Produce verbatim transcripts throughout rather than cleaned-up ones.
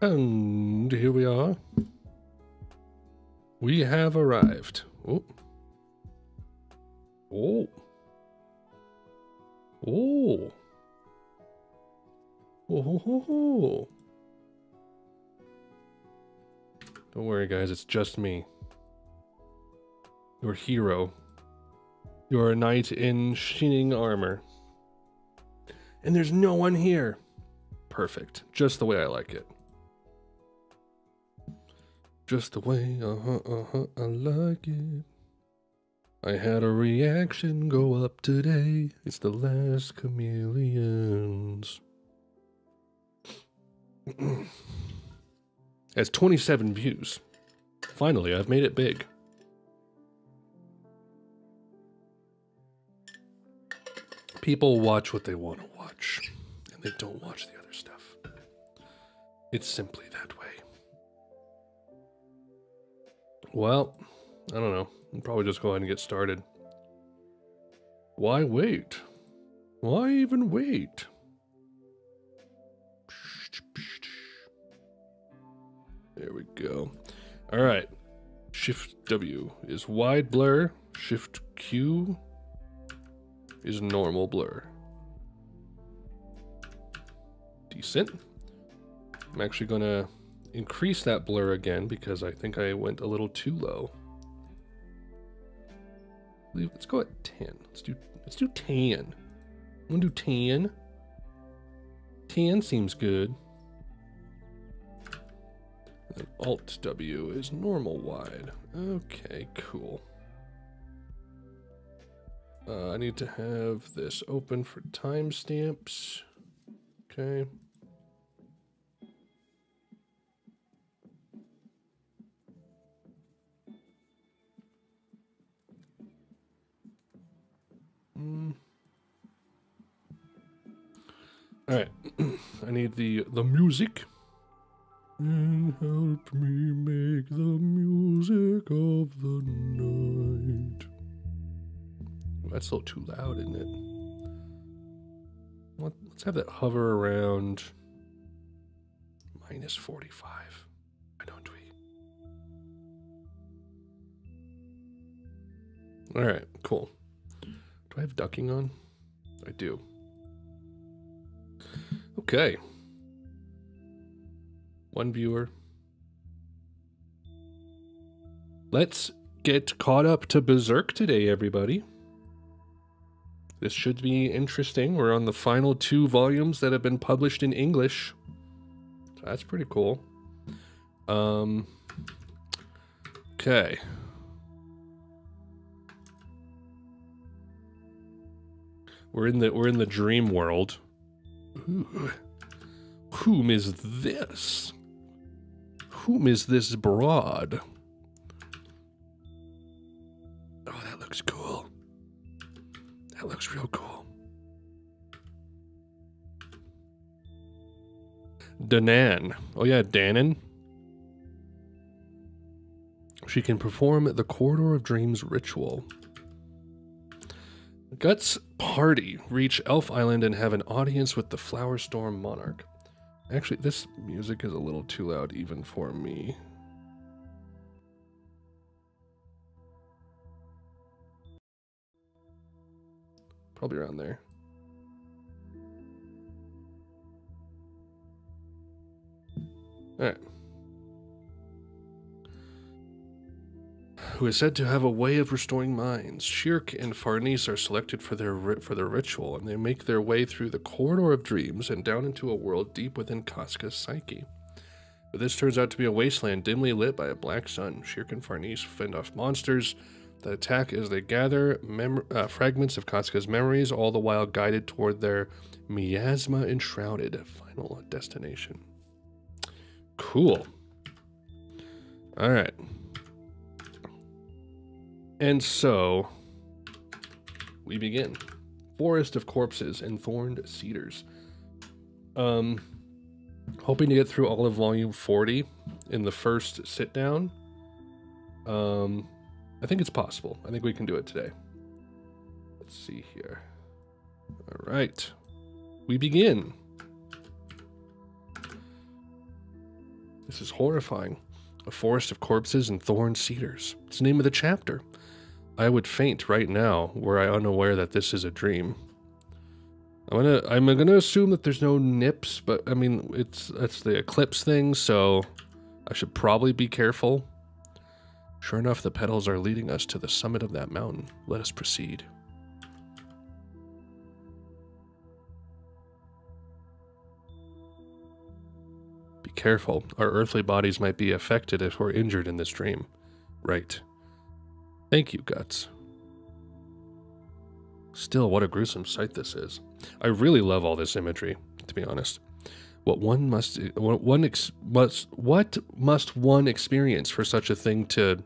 And here we are. We have arrived. Oh. Oh. Oh. Oh, ho, ho, ho. Don't worry, guys. It's just me. Your hero. You're a knight in shining armor. And there's no one here. Perfect. Just the way I like it. Just the way, uh-huh, uh-huh, I like it. I had a reaction go up today. It's the last chameleons. That's twenty-seven views. Finally, I've made it big. People watch what they want to watch, and they don't watch the other stuff. It's simply that way. Well, I don't know. I'll probably just go ahead and get started. Why wait? Why even wait? There we go. All right. Shift W is wide blur. Shift Q is normal blur. Decent. I'm actually going to increase that blur again because I think I went a little too low. Let's go at ten. Let's do let's do tan. I'm gonna do tan. Tan seems good. And then Alt W is normal wide. Okay, cool. Uh, I need to have this open for timestamps. Okay. Mm. All right, I need the the music. And help me make the music of the night. That's a little too loud, isn't it? Let's have that hover around minus forty-five. Why don't we? All right, cool. Do I have ducking on? I do. Okay. One viewer. Let's get caught up to Berserk today, everybody. This should be interesting. We're on the final two volumes that have been published in English. So that's pretty cool. Um, okay. We're in the we're in the dream world. Ooh. Whom is this? Whom is this broad? Oh, that looks cool. That looks real cool. Danan. Oh yeah, Danan. She can perform the Corridor of Dreams ritual. Guts' party reach Elf Island and have an audience with the Flower Storm Monarch. Actually, this music is a little too loud even for me. Probably around there. All right. Who is said to have a way of restoring minds. Schierke and Farnese are selected for their for their ritual, and they make their way through the Corridor of Dreams and down into a world deep within Casca's psyche. But this turns out to be a wasteland dimly lit by a black sun. Schierke and Farnese fend off monsters that attack as they gather uh, fragments of Casca's memories, all the while guided toward their miasma-enshrouded final destination. Cool. All right. And so, we begin. Forest of corpses and thorned cedars. Um, hoping to get through all of volume forty in the first sit down. Um, I think it's possible. I think we can do it today. Let's see here. All right. We begin. This is horrifying. A forest of corpses and thorn cedars. It's the name of the chapter. I would faint right now were I unaware that this is a dream. I'm gonna, I'm gonna assume that there's no nips, but I mean, it's that's the eclipse thing, so I should probably be careful. Sure enough, the petals are leading us to the summit of that mountain. Let us proceed. Be careful. Our earthly bodies might be affected if we're injured in this dream. Right. Thank you, Guts. Still, what a gruesome sight this is. I really love all this imagery, to be honest. What one must what one ex, must what must one experience for such a thing to,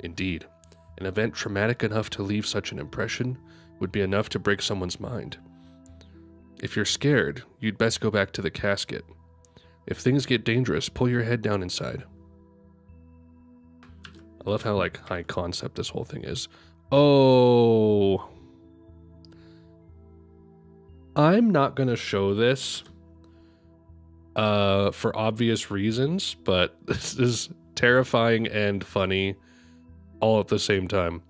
indeed, an event traumatic enough to leave such an impression would be enough to break someone's mind. If you're scared, you'd best go back to the casket. If things get dangerous, pull your head down inside. I love how like high concept this whole thing is. Oh, I'm not gonna show this. Uh, for obvious reasons, but this is terrifying and funny all at the same time.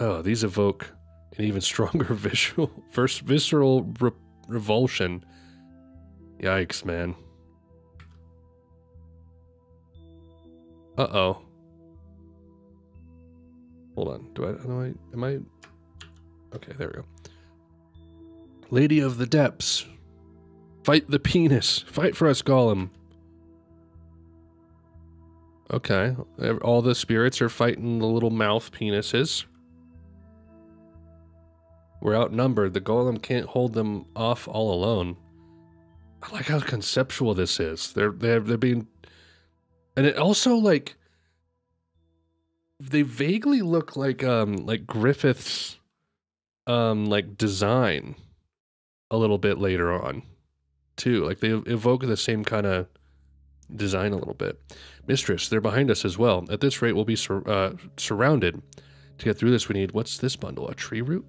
Oh, these evoke an even stronger visual, vers visceral re revulsion. Yikes, man. Uh-oh. Hold on. Do I, am I, am I? Okay, there we go. Lady of the Depths. Fight the penis. Fight for us, Gollum. Okay. All the spirits are fighting the little mouth penises. We're outnumbered. The Gollum can't hold them off all alone. I like how conceptual this is. They're, they're, they're being... And it also, like... They vaguely look like, um, like Griffith's, um, like, design a little bit later on. Too. Like, they evoke the same kind of design a little bit. Mistress, they're behind us as well. At this rate, we'll be sur uh, surrounded. To get through this, we need... What's this bundle? A tree root?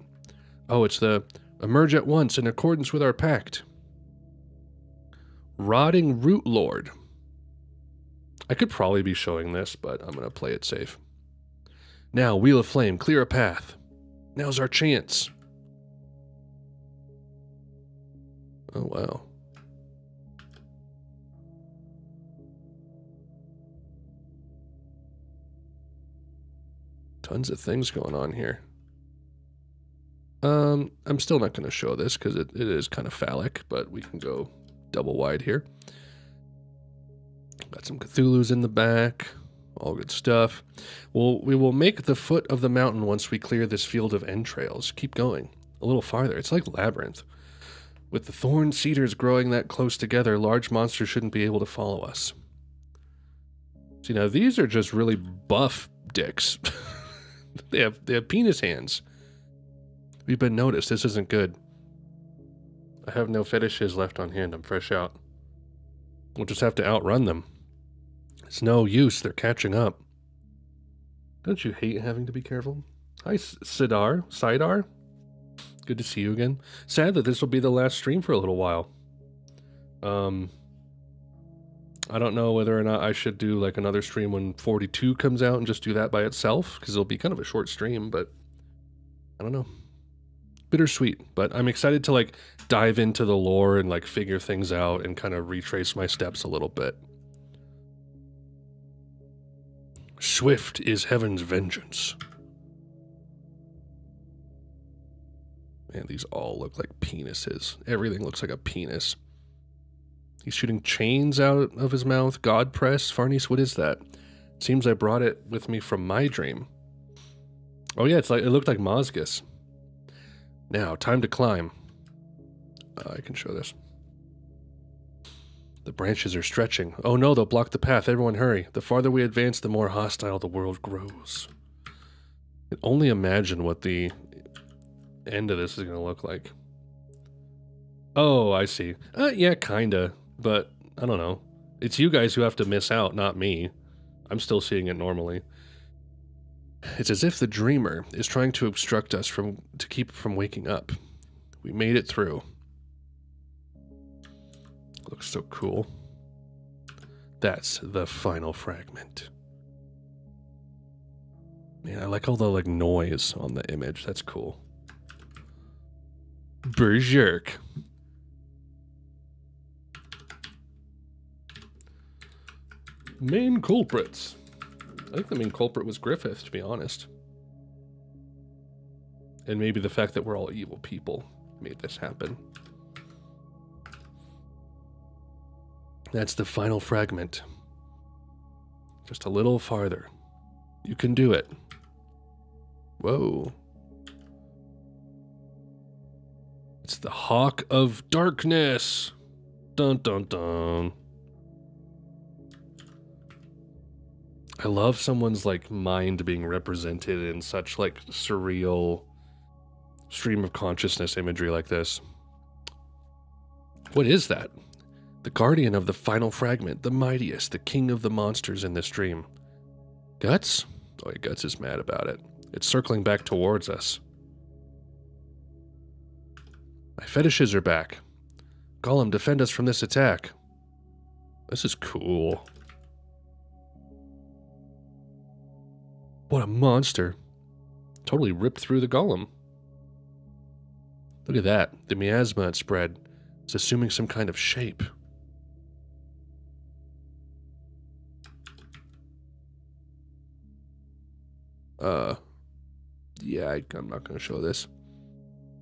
Oh, it's the... Emerge at once in accordance with our pact. Rotting Root Lord. I could probably be showing this, but I'm going to play it safe. Now, Wheel of Flame, clear a path. Now's our chance. Oh, wow. Tons of things going on here. Um, I'm still not going to show this because it, it is kind of phallic, but we can go double wide here. Got some Cthulhus in the back. All good stuff. Well, we will make the foot of the mountain once we clear this field of entrails. Keep going. A little farther. It's like Labyrinth. With the thorn cedars growing that close together, large monsters shouldn't be able to follow us. See, now these are just really buff dicks. They have they have penis hands. We've been noticed. This isn't good. I have no fetishes left on hand. I'm fresh out. We'll just have to outrun them. It's no use. They're catching up. Don't you hate having to be careful? Hi, Sidar. Sidar. Good to see you again. Sad that this will be the last stream for a little while. Um, I don't know whether or not I should do like another stream when forty-two comes out and just do that by itself, because it'll be kind of a short stream, but I don't know. Bittersweet, but I'm excited to like dive into the lore and like figure things out and kind of retrace my steps a little bit. Swift is heaven's vengeance. Man, these all look like penises. Everything looks like a penis. He's shooting chains out of his mouth. God press. Farnese, what is that? Seems I brought it with me from my dream. Oh yeah, it's like it looked like Mosgus. Now, time to climb. Uh, I can show this. The branches are stretching. Oh no, they'll block the path. Everyone hurry. The farther we advance, the more hostile the world grows. I can only imagine what the end of this is going to look like. Oh, I see. Uh, yeah, kinda. But, I don't know. It's you guys who have to miss out, not me. I'm still seeing it normally. It's as if the dreamer is trying to obstruct us from to keep from waking up. We made it through. Looks so cool. That's the final fragment. Man, I like all the like noise on the image. That's cool. Berserk. Main culprits. I think the main culprit was Griffith, to be honest. And maybe the fact that we're all evil people made this happen. That's the final fragment. Just a little farther. You can do it. Whoa. It's the Hawk of Darkness. Dun dun dun. I love someone's like mind being represented in such like surreal stream of consciousness imagery like this. What is that? The guardian of the final fragment, the mightiest, the king of the monsters in this dream. Guts? Oh, yeah, Guts is mad about it. It's circling back towards us. My fetishes are back. Gollum, defend us from this attack. This is cool. What a monster. Totally ripped through the Golem. Look at that. The miasma had spread. It's assuming some kind of shape. Uh, yeah, I, I'm not going to show this.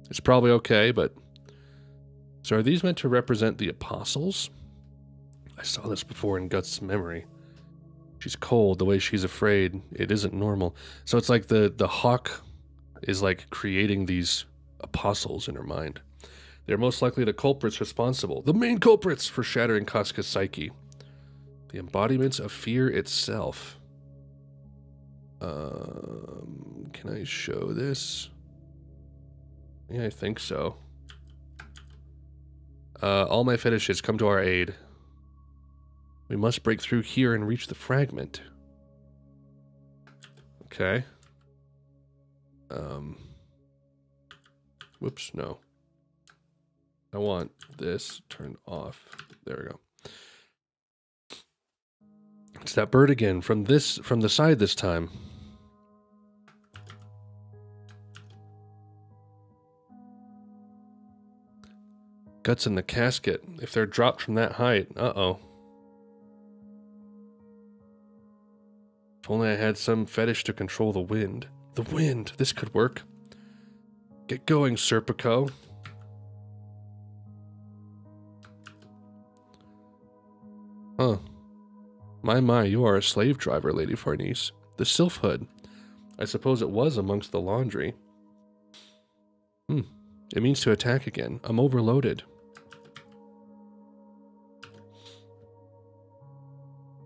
It's probably okay, but... So are these meant to represent the apostles? I saw this before in Guts' memory. She's cold, the way she's afraid. It isn't normal. So it's like the, the hawk is like creating these apostles in her mind. They're most likely the culprits responsible. The main culprits for shattering Casca's psyche. The embodiments of fear itself. Um, can I show this? Yeah, I think so. Uh, all my fetishes come to our aid. We must break through here and reach the fragment. Okay. Um. Whoops, no. I want this turned off. There we go. It's that bird again from this from the side this time. Guts in the casket. If they're dropped from that height, uh-oh. If only I had some fetish to control the wind. The wind! This could work. Get going, Serpico. Huh. My, my, you are a slave driver, Lady Farnese. The sylphhood. I suppose it was amongst the laundry. Hmm. It means to attack again. I'm overloaded.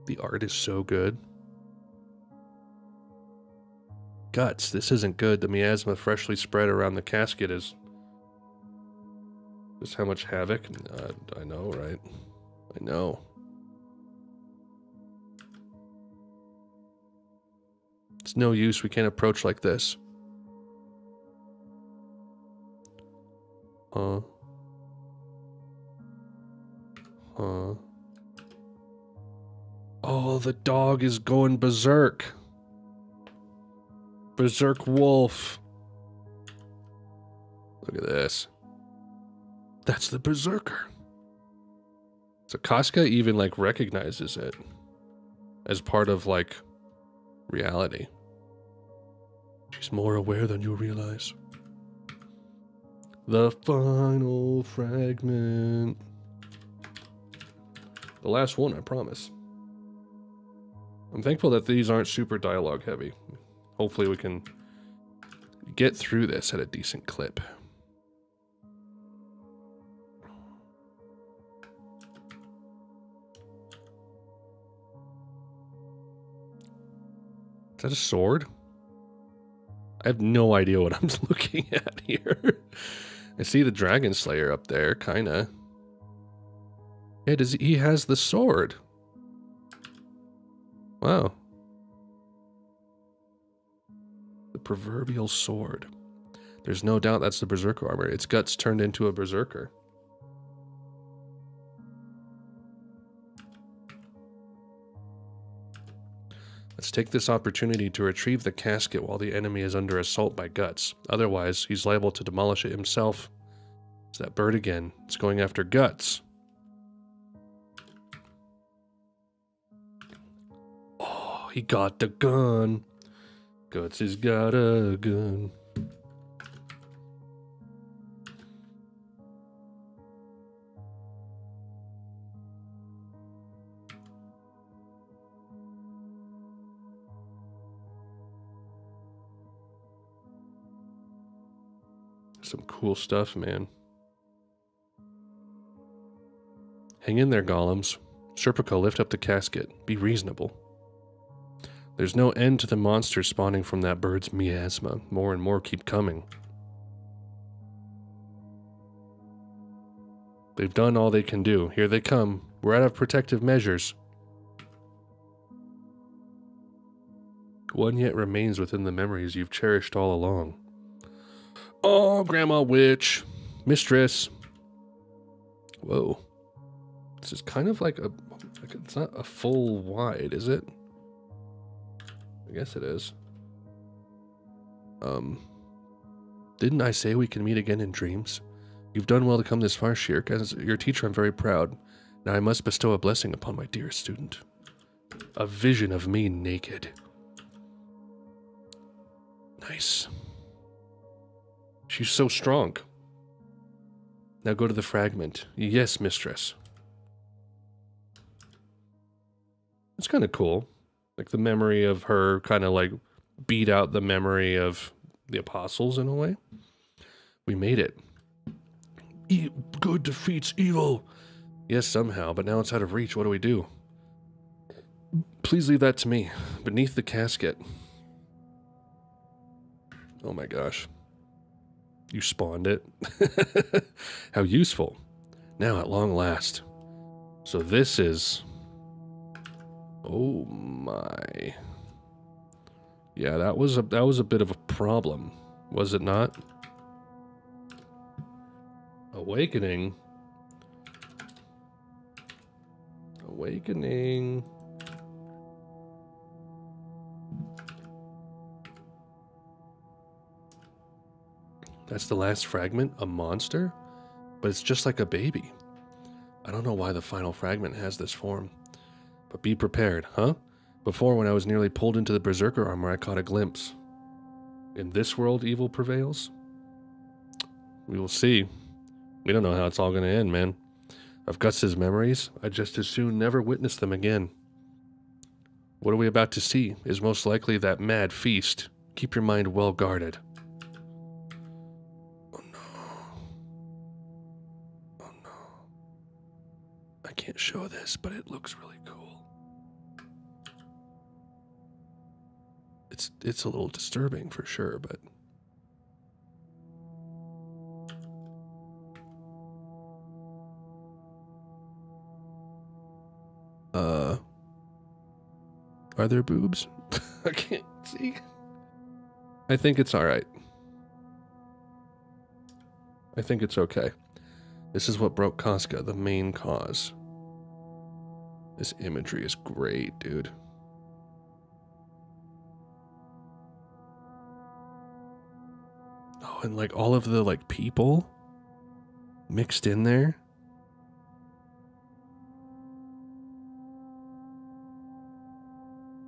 The art is so good. Guts, this isn't good. The miasma freshly spread around the casket is... Just how much havoc? Uh, I know, right? I know. It's no use, we can't approach like this. Huh. Huh. Oh, the dog is going berserk. Berserk wolf. Look at this. That's the berserker. So Casca even like recognizes it as part of like reality. She's more aware than you realize. The final fragment. The last one, I promise. I'm thankful that these aren't super dialogue heavy. Hopefully we can get through this at a decent clip. Is that a sword? I have no idea what I'm looking at here. I see the Dragon Slayer up there, kinda. Yeah, does he, he has the sword. Wow. The proverbial sword. There's no doubt that's the Berserker armor. Its guts turned into a Berserker. Take this opportunity to retrieve the casket while the enemy is under assault by Guts. Otherwise, he's liable to demolish it himself. It's that bird again. It's going after Guts. Oh, he got the gun. Guts has got a gun. Some cool stuff, man. Hang in there, golems. Serpico, lift up the casket. Be reasonable. There's no end to the monsters spawning from that bird's miasma. More and more keep coming. They've done all they can do. Here they come. We're out of protective measures. One yet remains within the memories you've cherished all along. Oh, Grandma Witch. Mistress. Whoa. This is kind of like a... It's not a full wide, is it? I guess it is. Um. Didn't I say we can meet again in dreams? You've done well to come this far, Schierke. As your teacher, I'm very proud. Now I must bestow a blessing upon my dear student. A vision of me naked. Nice. She's so strong. Now go to the fragment. Yes, mistress. It's kind of cool. Like the memory of her kind of like beat out the memory of the apostles in a way. We made it. E- good defeats evil. Yes, somehow, but now it's out of reach. What do we do? Please leave that to me. Beneath the casket. Oh my gosh. You spawned it. How useful. Now at long last. So this is... Oh my. Yeah, that was a that was a bit of a problem, was it not? Awakening. Awakening. That's the last fragment, a monster, but it's just like a baby. I don't know why the final fragment has this form, but be prepared, huh? Before, when I was nearly pulled into the Berserker armor, I caught a glimpse. In this world, evil prevails? We will see. We don't know how it's all going to end, man. Of Guts' memories, I'd just as soon never witness them again. What are we about to see is most likely that mad feast. Keep your mind well guarded. Can't show this, but it looks really cool. It's it's a little disturbing for sure, but uh are there boobs? I can't see. I think it's all right. I think it's okay. This is what broke Casca, the main cause. This imagery is great, dude. Oh, and like all of the like people mixed in there.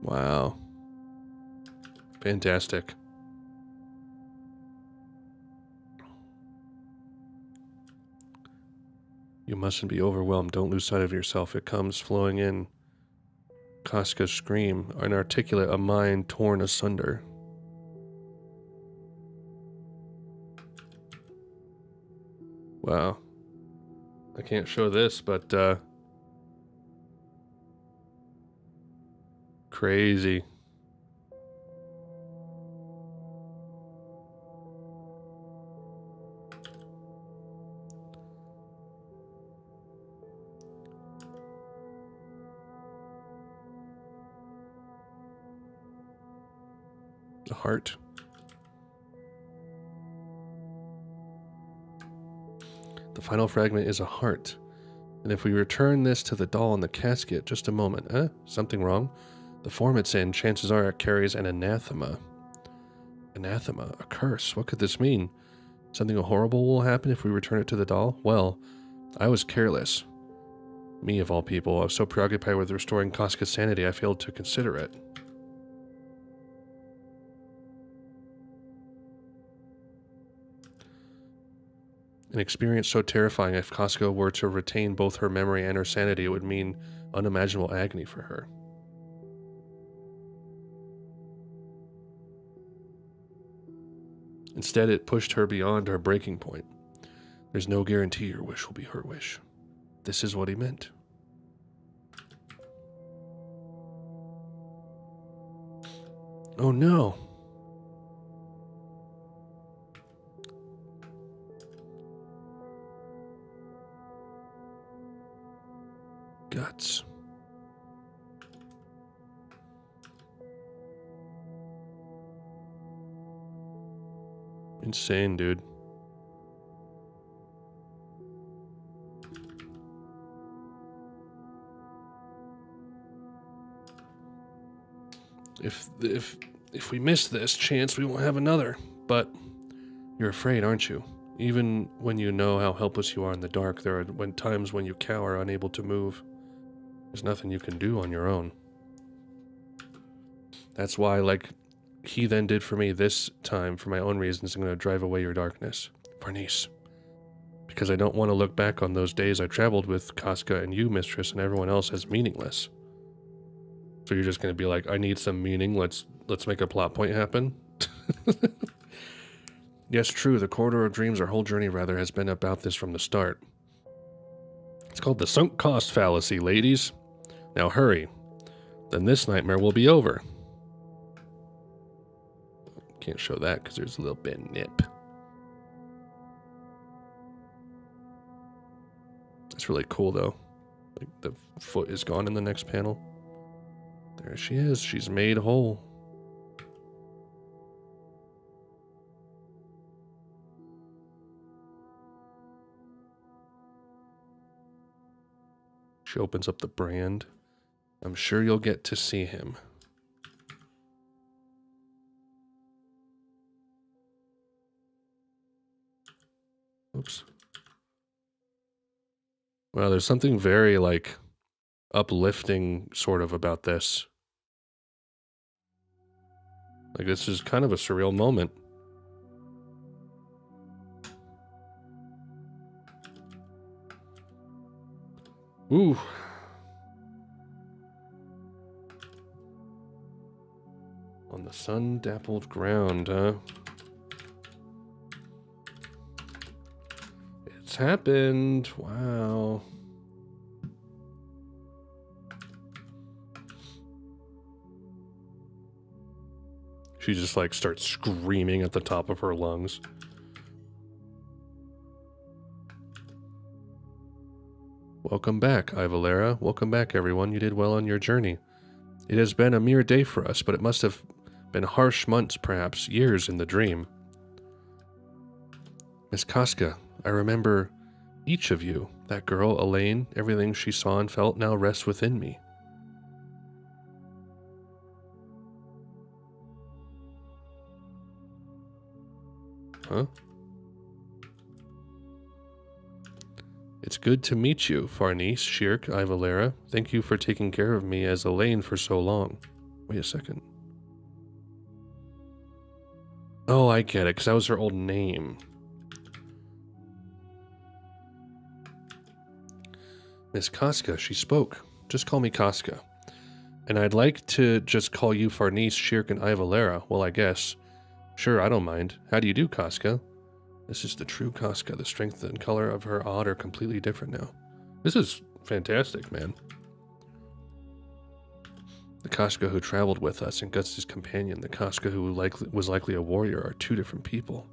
Wow. Fantastic. You mustn't be overwhelmed. Don't lose sight of yourself. It comes flowing in. Casca's scream, inarticulate, a mind torn asunder. Wow. I can't show this, but, uh... crazy. Heart. The final fragment is a heart. And if we return this to the doll in the casket, just a moment, eh? Something wrong? The form it's in, chances are it carries an anathema. Anathema? A curse? What could this mean? Something horrible will happen if we return it to the doll? Well, I was careless. Me, of all people. I was so preoccupied with restoring Casca's sanity, I failed to consider it. An experience so terrifying, if Casca were to retain both her memory and her sanity, it would mean unimaginable agony for her. Instead, it pushed her beyond her breaking point. There's no guarantee your wish will be her wish. This is what he meant. Oh no! Guts. Insane, dude. If if if we miss this chance, we won't have another. But you're afraid, aren't you? Even when you know how helpless you are in the dark, there are when times when you cower, unable to move. There's nothing you can do on your own. That's why, like he then did for me this time, for my own reasons, I'm going to drive away your darkness. Farnese. Because I don't want to look back on those days I traveled with Casca and you, mistress, and everyone else as meaningless. So you're just going to be like, I need some meaning, let's let's make a plot point happen? Yes, true, the Corridor of Dreams, our whole journey, rather, has been about this from the start. It's called the sunk cost fallacy, ladies. Now hurry. Then this nightmare will be over. Can't show that because there's a little bit of nip. It's really cool, though. Like, the foot is gone in the next panel. There she is. She's made whole. She opens up the brand. I'm sure you'll get to see him. Oops. Well, there's something very, like, uplifting sort of about this. Like, this is kind of a surreal moment. Ooh. On the sun-dappled ground, huh? It's happened. Wow. She just, like, starts screaming at the top of her lungs. Welcome back, Ivalera. Welcome back, everyone. You did well on your journey. It has been a mere day for us, but it must have been harsh months, perhaps years, in the dream. Miss Casca, I remember each of you. That girl, Elaine, everything she saw and felt now rests within me. Huh? It's good to meet you, Farnese, Schierke, Ivalera. Thank you for taking care of me as Elaine for so long. Wait a second. Oh, I get it, because that was her old name. Miss Casca, she spoke. Just call me Casca. And I'd like to just call you Farnese, Schierke, and Ivalera. Well, I guess. Sure, I don't mind. How do you do, Casca? This is the true Casca. The strength and color of her odd are completely different now. This is fantastic, man. The Casca who traveled with us and Guts' companion, the Casca who likely, was likely a warrior, are two different people.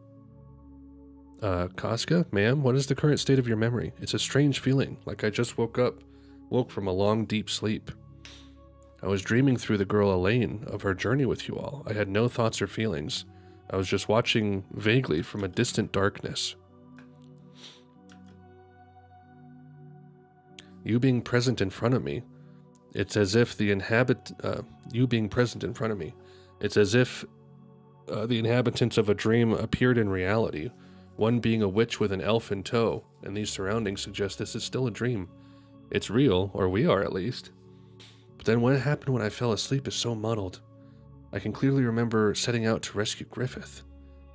Uh, Casca, ma'am, what is the current state of your memory? It's a strange feeling, like I just woke up, woke from a long, deep sleep. I was dreaming through the girl Elaine of her journey with you all. I had no thoughts or feelings. I was just watching vaguely from a distant darkness. You being present in front of me, It's as if the inhabit, uh, you being present in front of me, it's as if uh, the inhabitants of a dream appeared in reality, one being a witch with an elf in tow, and these surroundings suggest this is still a dream. It's real, or we are at least. But then what happened when I fell asleep is so muddled. I can clearly remember setting out to rescue Griffith.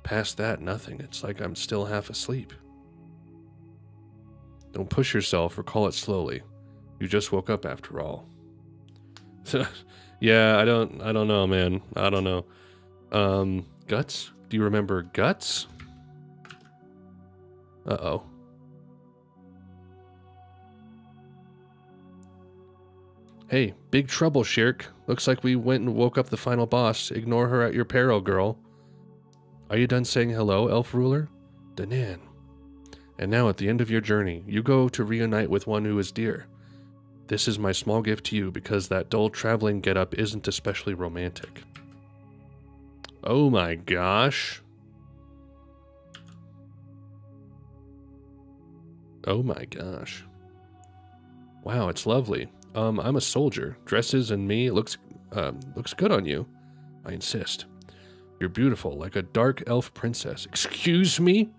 Past that, nothing. It's like I'm still half asleep. Don't push yourself, recall it slowly. You just woke up after all. Yeah, I don't I don't know, man. I don't know. Um, Guts? Do you remember Guts? Uh-oh. Hey, big trouble, Schierke. Looks like we went and woke up the final boss. Ignore her at your peril, girl. Are you done saying hello, Elf Ruler? Danan. And now at the end of your journey, you go to reunite with one who is dear. This is my small gift to you because that dull traveling getup isn't especially romantic. Oh my gosh. Oh my gosh. Wow, it's lovely. Um, I'm a soldier. Dresses and me looks, um, looks good on you. I insist. You're beautiful, like a dark elf princess. Excuse me?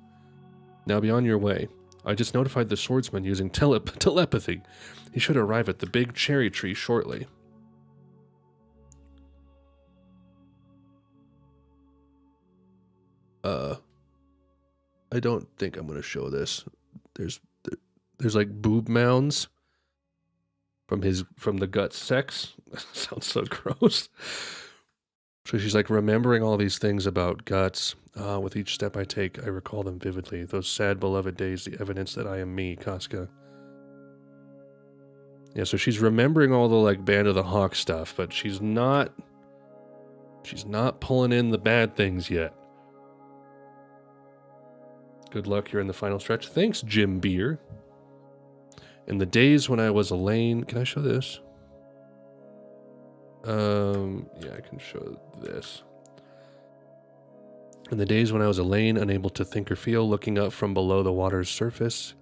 Now be on your way. I just notified the swordsman using tele telepathy. He should arrive at the big cherry tree shortly. Uh, I don't think I'm gonna show this. There's, there's like boob mounds. From his, from the gut sex. Sounds so gross. So she's like remembering all these things about Guts. Uh, with each step I take, I recall them vividly. Those sad, beloved days, the evidence that I am me, Casca. Yeah, so she's remembering all the like Band of the Hawk stuff, but she's not. She's not pulling in the bad things yet. Good luck. You're in the final stretch. Thanks, Jim Beer. In the days when I was Elaine... Can I show this? Um, yeah, I can show this. In the days when I was Elaine, unable to think or feel, looking up from below the water's surface,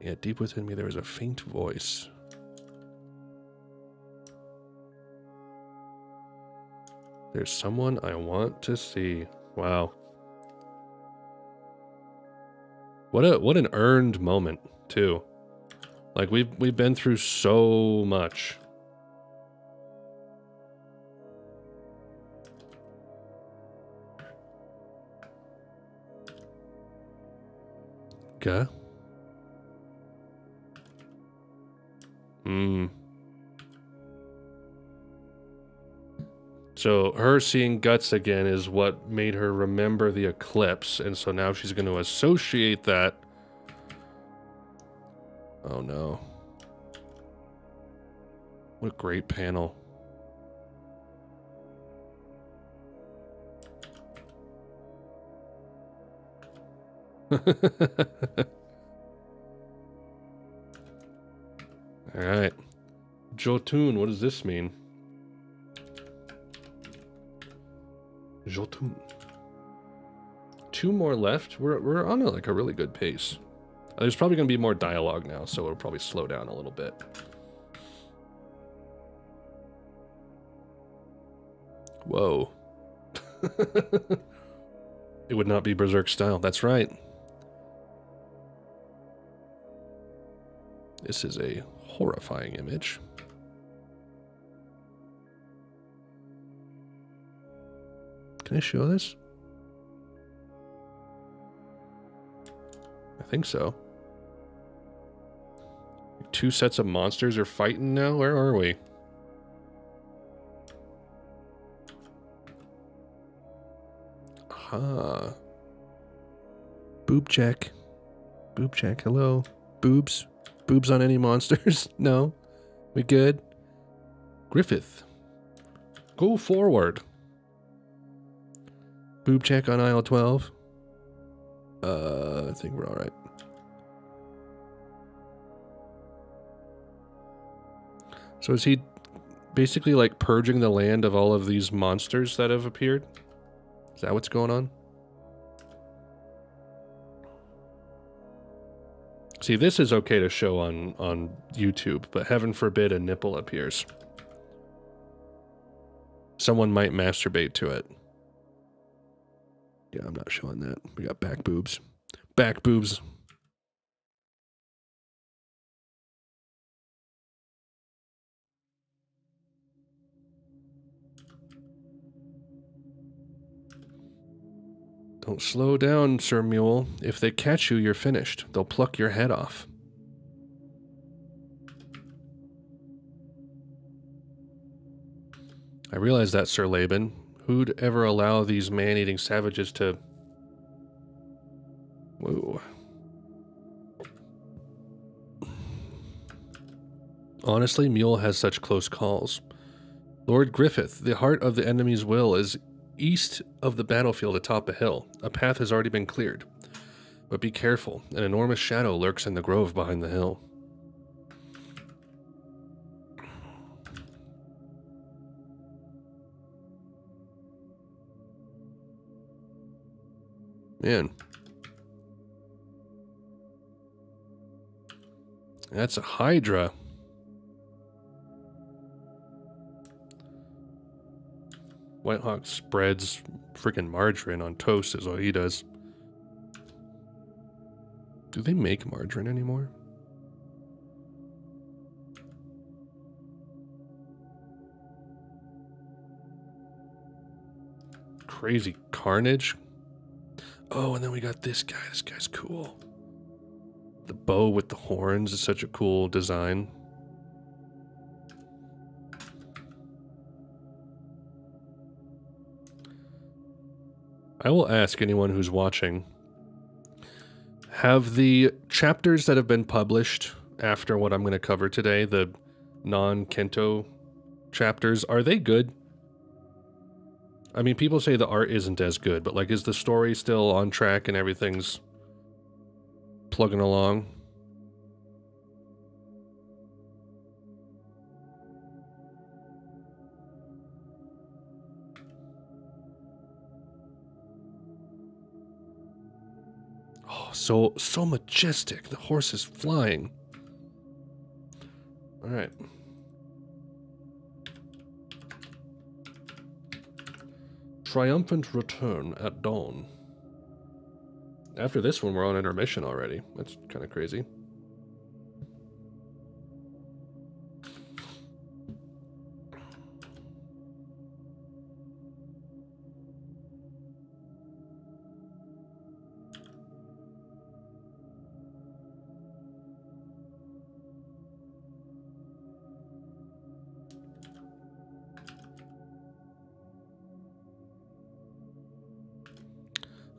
yet deep within me there was a faint voice. There's someone I want to see. Wow. What a, what an earned moment, too. Like, we've, we've been through so much. Okay. Hmm. So, her seeing Guts again is what made her remember the eclipse, and so now she's going to associate that. Oh no. What a great panel. Alright. Jotun, what does this mean? Jotun. Two more left. We're we're on a, like a really good pace. There's probably going to be more dialogue now, so it'll probably slow down a little bit. Whoa. It would not be Berserk style. That's right. This is a horrifying image. Can I show this? I think so. Two sets of monsters are fighting now? Where are we? Aha. Boob check. Boob check. Hello. Boobs. Boobs on any monsters? No. We good? Griffith. Go forward. Boob check on aisle twelve. Uh, I think we're all right. So is he basically like purging the land of all of these monsters that have appeared? Is that what's going on? See, this is okay to show on, on YouTube, but heaven forbid a nipple appears. Someone might masturbate to it. Yeah, I'm not showing that. We got back boobs. Back boobs. Don't slow down, Sir Mule. If they catch you, you're finished. They'll pluck your head off. I realize that, Sir Laban. Who'd ever allow these man-eating savages to... Whoa. Honestly, Mule has such close calls. Lord Griffith, the heart of the enemy's will is... east of the battlefield atop a hill. A path has already been cleared. But be careful. An enormous shadow lurks in the grove behind the hill. Man. That's a hydra. Whitehawk spreads freaking margarine on toast is what he does. Do they make margarine anymore? Crazy carnage. Oh, and then we got this guy. This guy's cool. The bow with the horns is such a cool design. I will ask anyone who's watching, have the chapters that have been published after what I'm going to cover today, the non-Kento chapters, are they good? I mean, people say the art isn't as good, but like, is the story still on track and everything's plugging along? So, so majestic. The horse is flying. All right. Triumphant return at dawn. After this one, we're on intermission already. That's kind of crazy.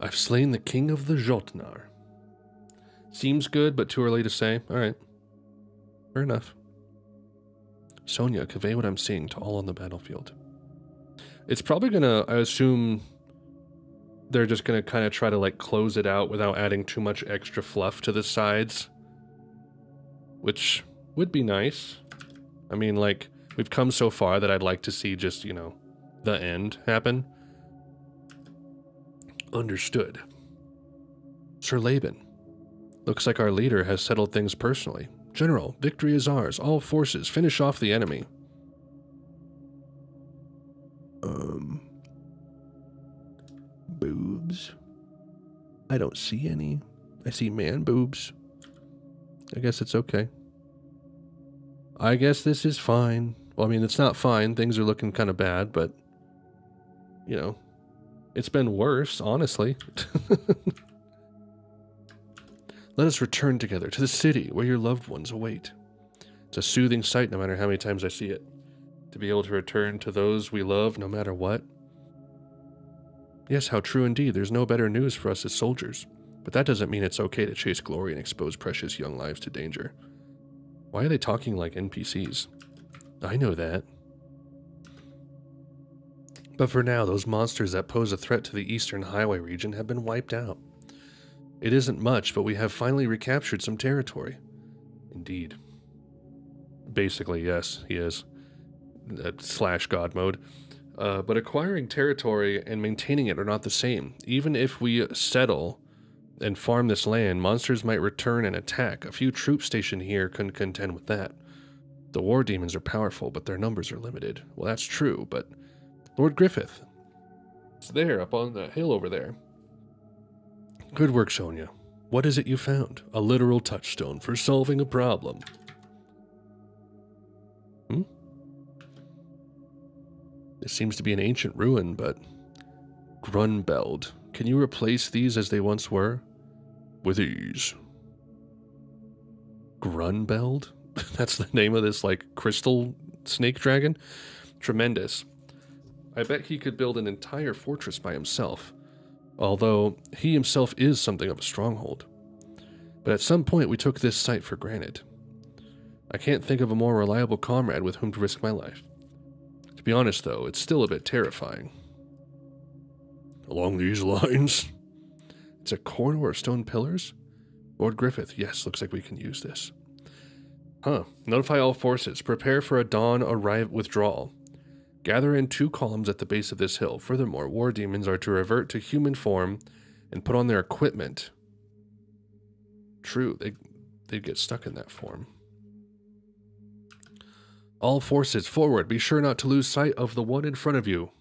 I've slain the king of the Jotnar. Seems good, but too early to say. All right. Fair enough. Sonya, convey what I'm seeing to all on the battlefield. It's probably going to, I assume, they're just going to kind of try to, like, close it out without adding too much extra fluff to the sides. Which would be nice. I mean, like, we've come so far that I'd like to see just, you know, the end happen. Understood. Sir Laban. Looks like our leader has settled things personally. General, victory is ours. All forces, finish off the enemy. Um. Boobs? I don't see any. I see man boobs. I guess it's okay. I guess this is fine. Well, I mean, it's not fine. Things are looking kind of bad, but... You know... It's been worse, honestly. Let us return together to the city where your loved ones await. It's a soothing sight no matter how many times I see it. To be able to return to those we love no matter what. Yes, how true indeed. There's no better news for us as soldiers. But that doesn't mean it's okay to chase glory and expose precious young lives to danger. Why are they talking like N P Cs? I know that. But for now, those monsters that pose a threat to the Eastern Highway region have been wiped out. It isn't much, but we have finally recaptured some territory. Indeed. Basically, yes, he is. Uh, slash God mode. Uh, but acquiring territory and maintaining it are not the same. Even if we settle, and farm this land, monsters might return and attack. A few troops stationed here couldn't contend with that. The war demons are powerful, but their numbers are limited. Well, that's true, but Lord Griffith, it's there, up on the hill over there. Good work, Sonia. What is it you found? A literal touchstone for solving a problem. Hmm? This seems to be an ancient ruin, but... Grunbeld. Can you replace these as they once were? With ease. Grunbeld? That's the name of this, like, crystal snake dragon? Tremendous. I bet he could build an entire fortress by himself. Although, he himself is something of a stronghold. But at some point, we took this site for granted. I can't think of a more reliable comrade with whom to risk my life. To be honest, though, it's still a bit terrifying. Along these lines. It's a corridor of stone pillars? Lord Griffith, yes, looks like we can use this. Huh. Notify all forces. Prepare for a dawn arrive withdrawal. Gather in two columns at the base of this hill. Furthermore, war demons are to revert to human form and put on their equipment. True, they, they'd get stuck in that form. All forces forward. Be sure not to lose sight of the one in front of you.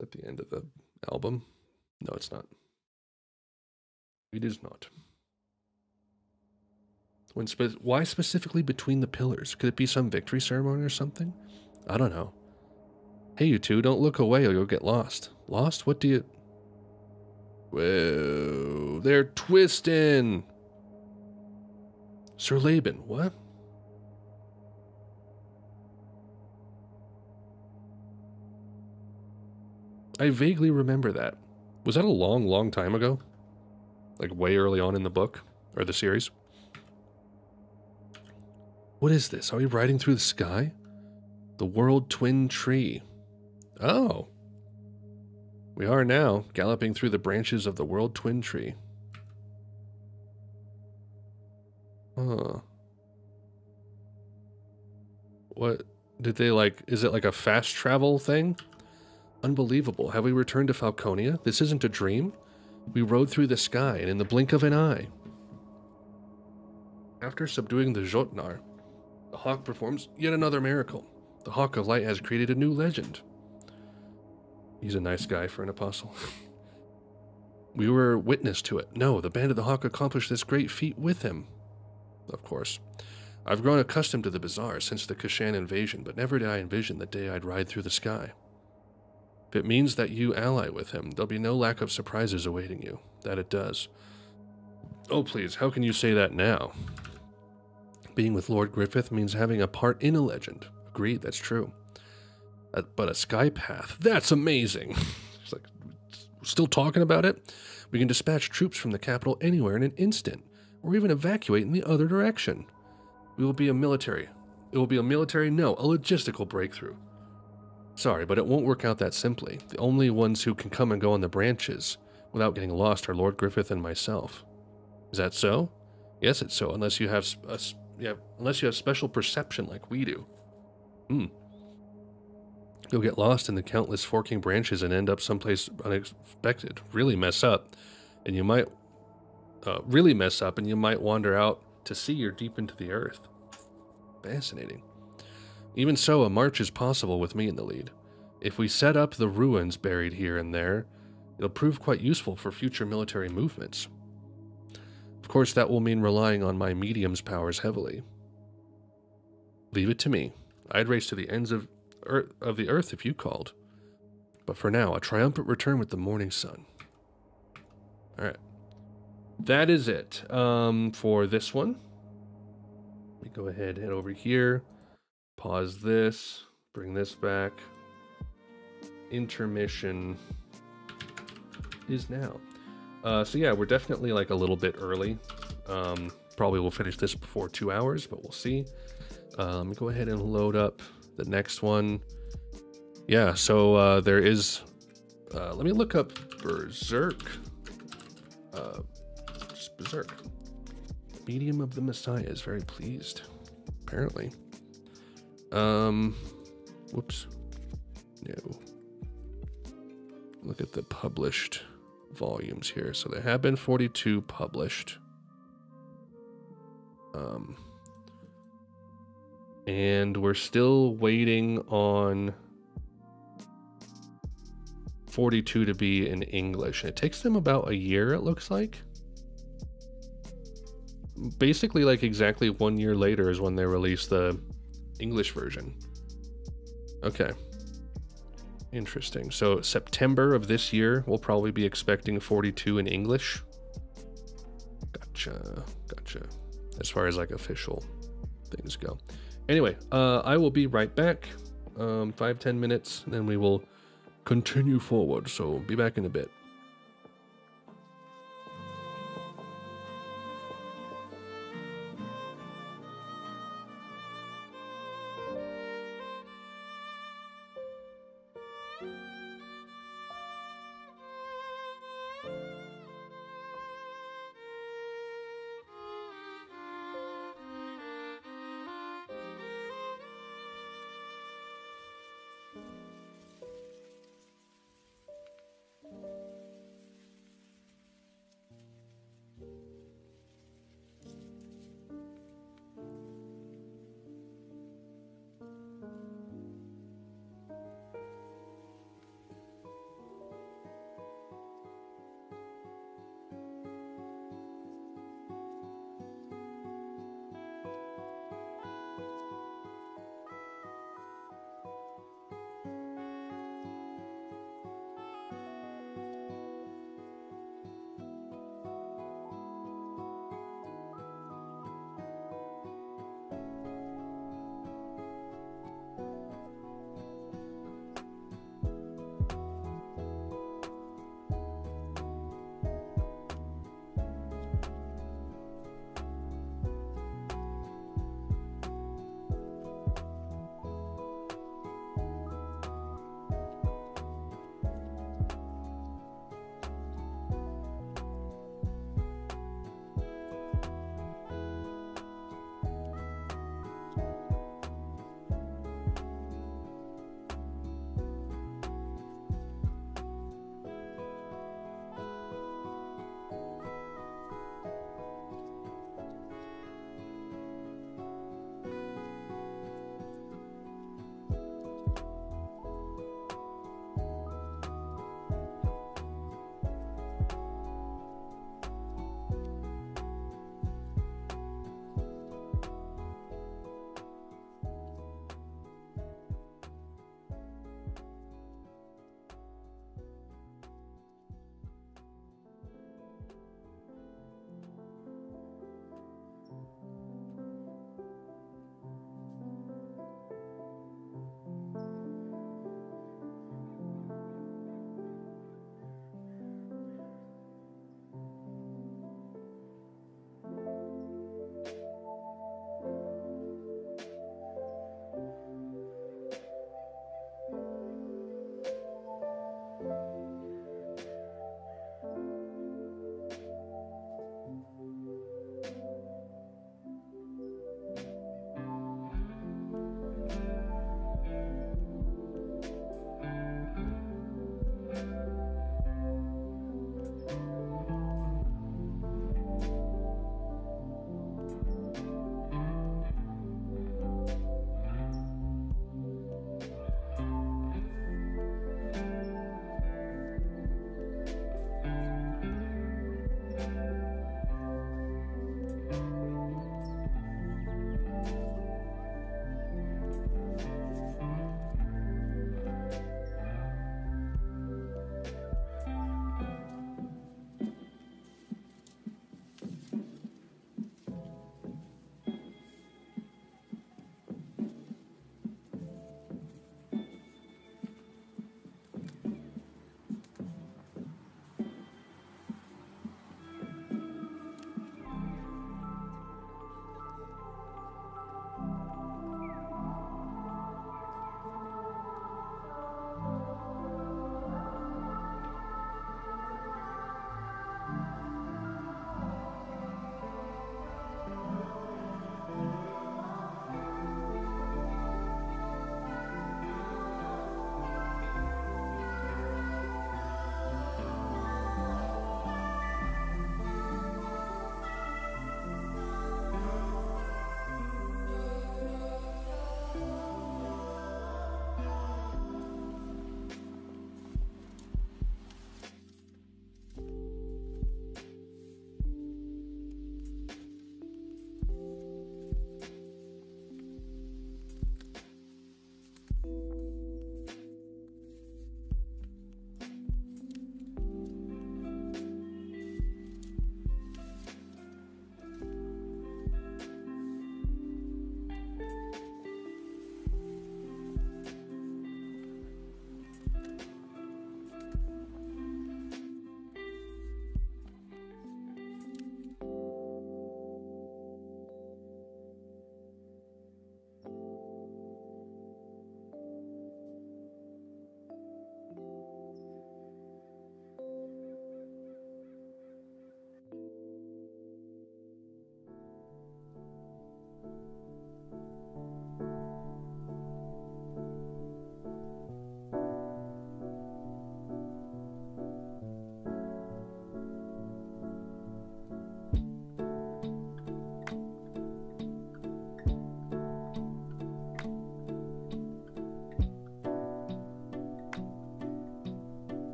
At the end of the album? No, it's not. It is not. When spe- why specifically between the pillars? Could it be some victory ceremony or something? I don't know. Hey, you two, don't look away or you'll get lost. Lost? What do you... Whoa, they're twisting! Sir Laban, what? I vaguely remember that. Was that a long, long time ago? Like way early on in the book? Or the series? What is this? Are we riding through the sky? The World Twin Tree. Oh. We are now galloping through the branches of the World Twin Tree. Huh. What? Did they like... Is it like a fast travel thing? Unbelievable. Have we returned to Falconia? This isn't a dream. We rode through the sky and in the blink of an eye. After subduing the Jotnar, the hawk performs yet another miracle. The Hawk of Light has created a new legend. He's a nice guy for an apostle. We were witness to it. No, the Band of the Hawk accomplished this great feat with him. Of course. I've grown accustomed to the bizarre since the Kushan invasion, but never did I envision the day I'd ride through the sky. If it means that you ally with him, there'll be no lack of surprises awaiting you. That it does. Oh, please, how can you say that now? Being with Lord Griffith means having a part in a legend. Agreed, that's true. Uh, but a sky path, that's amazing. It's like, still talking about it? We can dispatch troops from the capital anywhere in an instant, or even evacuate in the other direction. We will be a military. It will be a military, no, a logistical breakthrough. Sorry, but it won't work out that simply. The only ones who can come and go on the branches without getting lost are Lord Griffith and myself. Is that so? Yes, it's so, unless you have a... Yeah, unless you have special perception like we do. Hmm. You'll get lost in the countless forking branches and end up someplace unexpected. Really mess up, and you might... Uh, really mess up, and you might wander out to sea or deep into the earth. Fascinating. Even so, a march is possible with me in the lead. If we set up the ruins buried here and there, it'll prove quite useful for future military movements. Of course, that will mean relying on my medium's powers heavily. Leave it to me. I'd race to the ends of, earth, of the earth if you called. But for now, a triumphant return with the morning sun. Alright. That is it um, for this one. Let me go ahead, head over here. Pause this. Bring this back. Intermission is now. Uh, so yeah, we're definitely like a little bit early. Um, probably we'll finish this before two hours, but we'll see. Uh, let me go ahead and load up the next one. Yeah, so uh, there is... Uh, let me look up Berserk. Uh, just Berserk. Medium of the Messiah is very pleased, apparently. Um, whoops. No. look at the published volumes here. So there have been forty-two published. Um, and we're still waiting on forty-two to be in English. It takes them about a year, it looks like. Basically, like exactly one year later is when they release the English version. Okay. Interesting. So September of this year, we'll probably be expecting forty-two in English. Gotcha. Gotcha. As far as like official things go. Anyway, uh, I will be right back. Um, five, ten minutes, and then we will continue forward. So be back in a bit.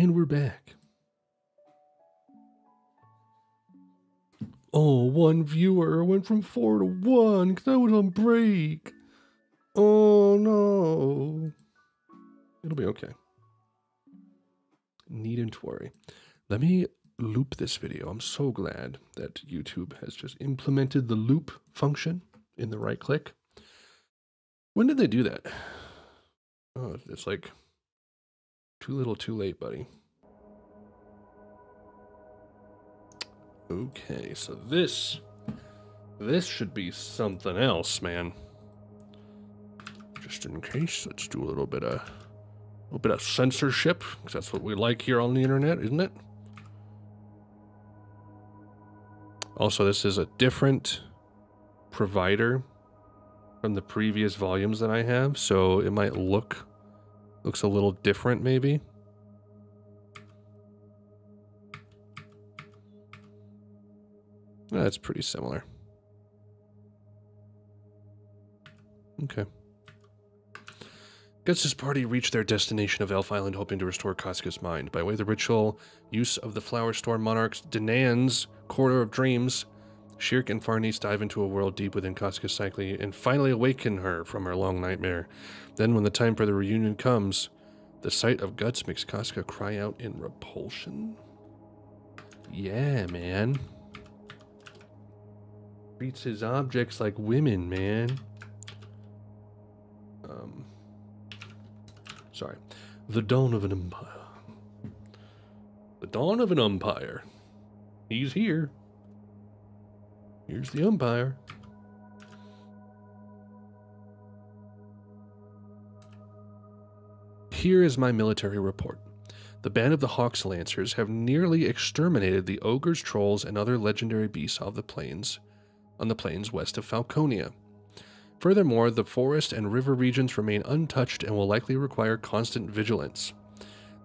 And we're back. Oh, one viewer went from four to one because I was on break. Oh, no. It'll be okay. Needn't worry. Let me loop this video. I'm so glad that YouTube has just implemented the loop function in the right click. When did they do that? Oh, it's like too little too late, buddy. Okay, so this, this should be something else, man. Just in case, let's do a little bit of, a little bit of censorship, because that's what we like here on the internet, isn't it? Also, this is a different provider from the previous volumes that I have, so it might look, looks a little different, maybe. That's pretty similar. Okay. Guts' party reached their destination of Elf Island, hoping to restore Casca's mind. By way of the ritual use of the Flower Storm Monarch's Danan's Corridor of Dreams, Schierke and Farnese dive into a world deep within Casca's psyche and finally awaken her from her long nightmare. Then, when the time for the reunion comes, the sight of Guts makes Casca cry out in repulsion. Yeah, man. Treats his objects like women, man. Um, sorry. The dawn of an empire. The dawn of an umpire. He's here. Here's the umpire. Here is my military report. The band of the Hawks Lancers have nearly exterminated the ogres, trolls, and other legendary beasts of the plains. on the plains west of Falconia. Furthermore, the forest and river regions remain untouched and will likely require constant vigilance.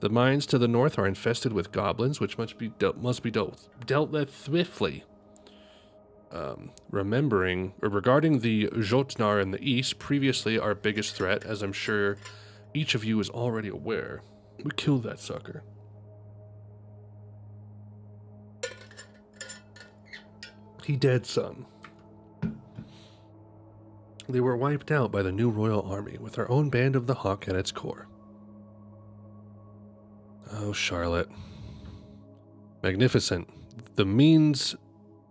The mines to the north are infested with goblins, which must be dealt must be dealt dealt with swiftly. Um, remembering or regarding the Jotnar in the east, previously our biggest threat, as I'm sure each of you is already aware, we killed that sucker. He dead, son. They were wiped out by the new royal army, with our own band of the Hawk at its core. Oh, Charlotte. Magnificent. The means...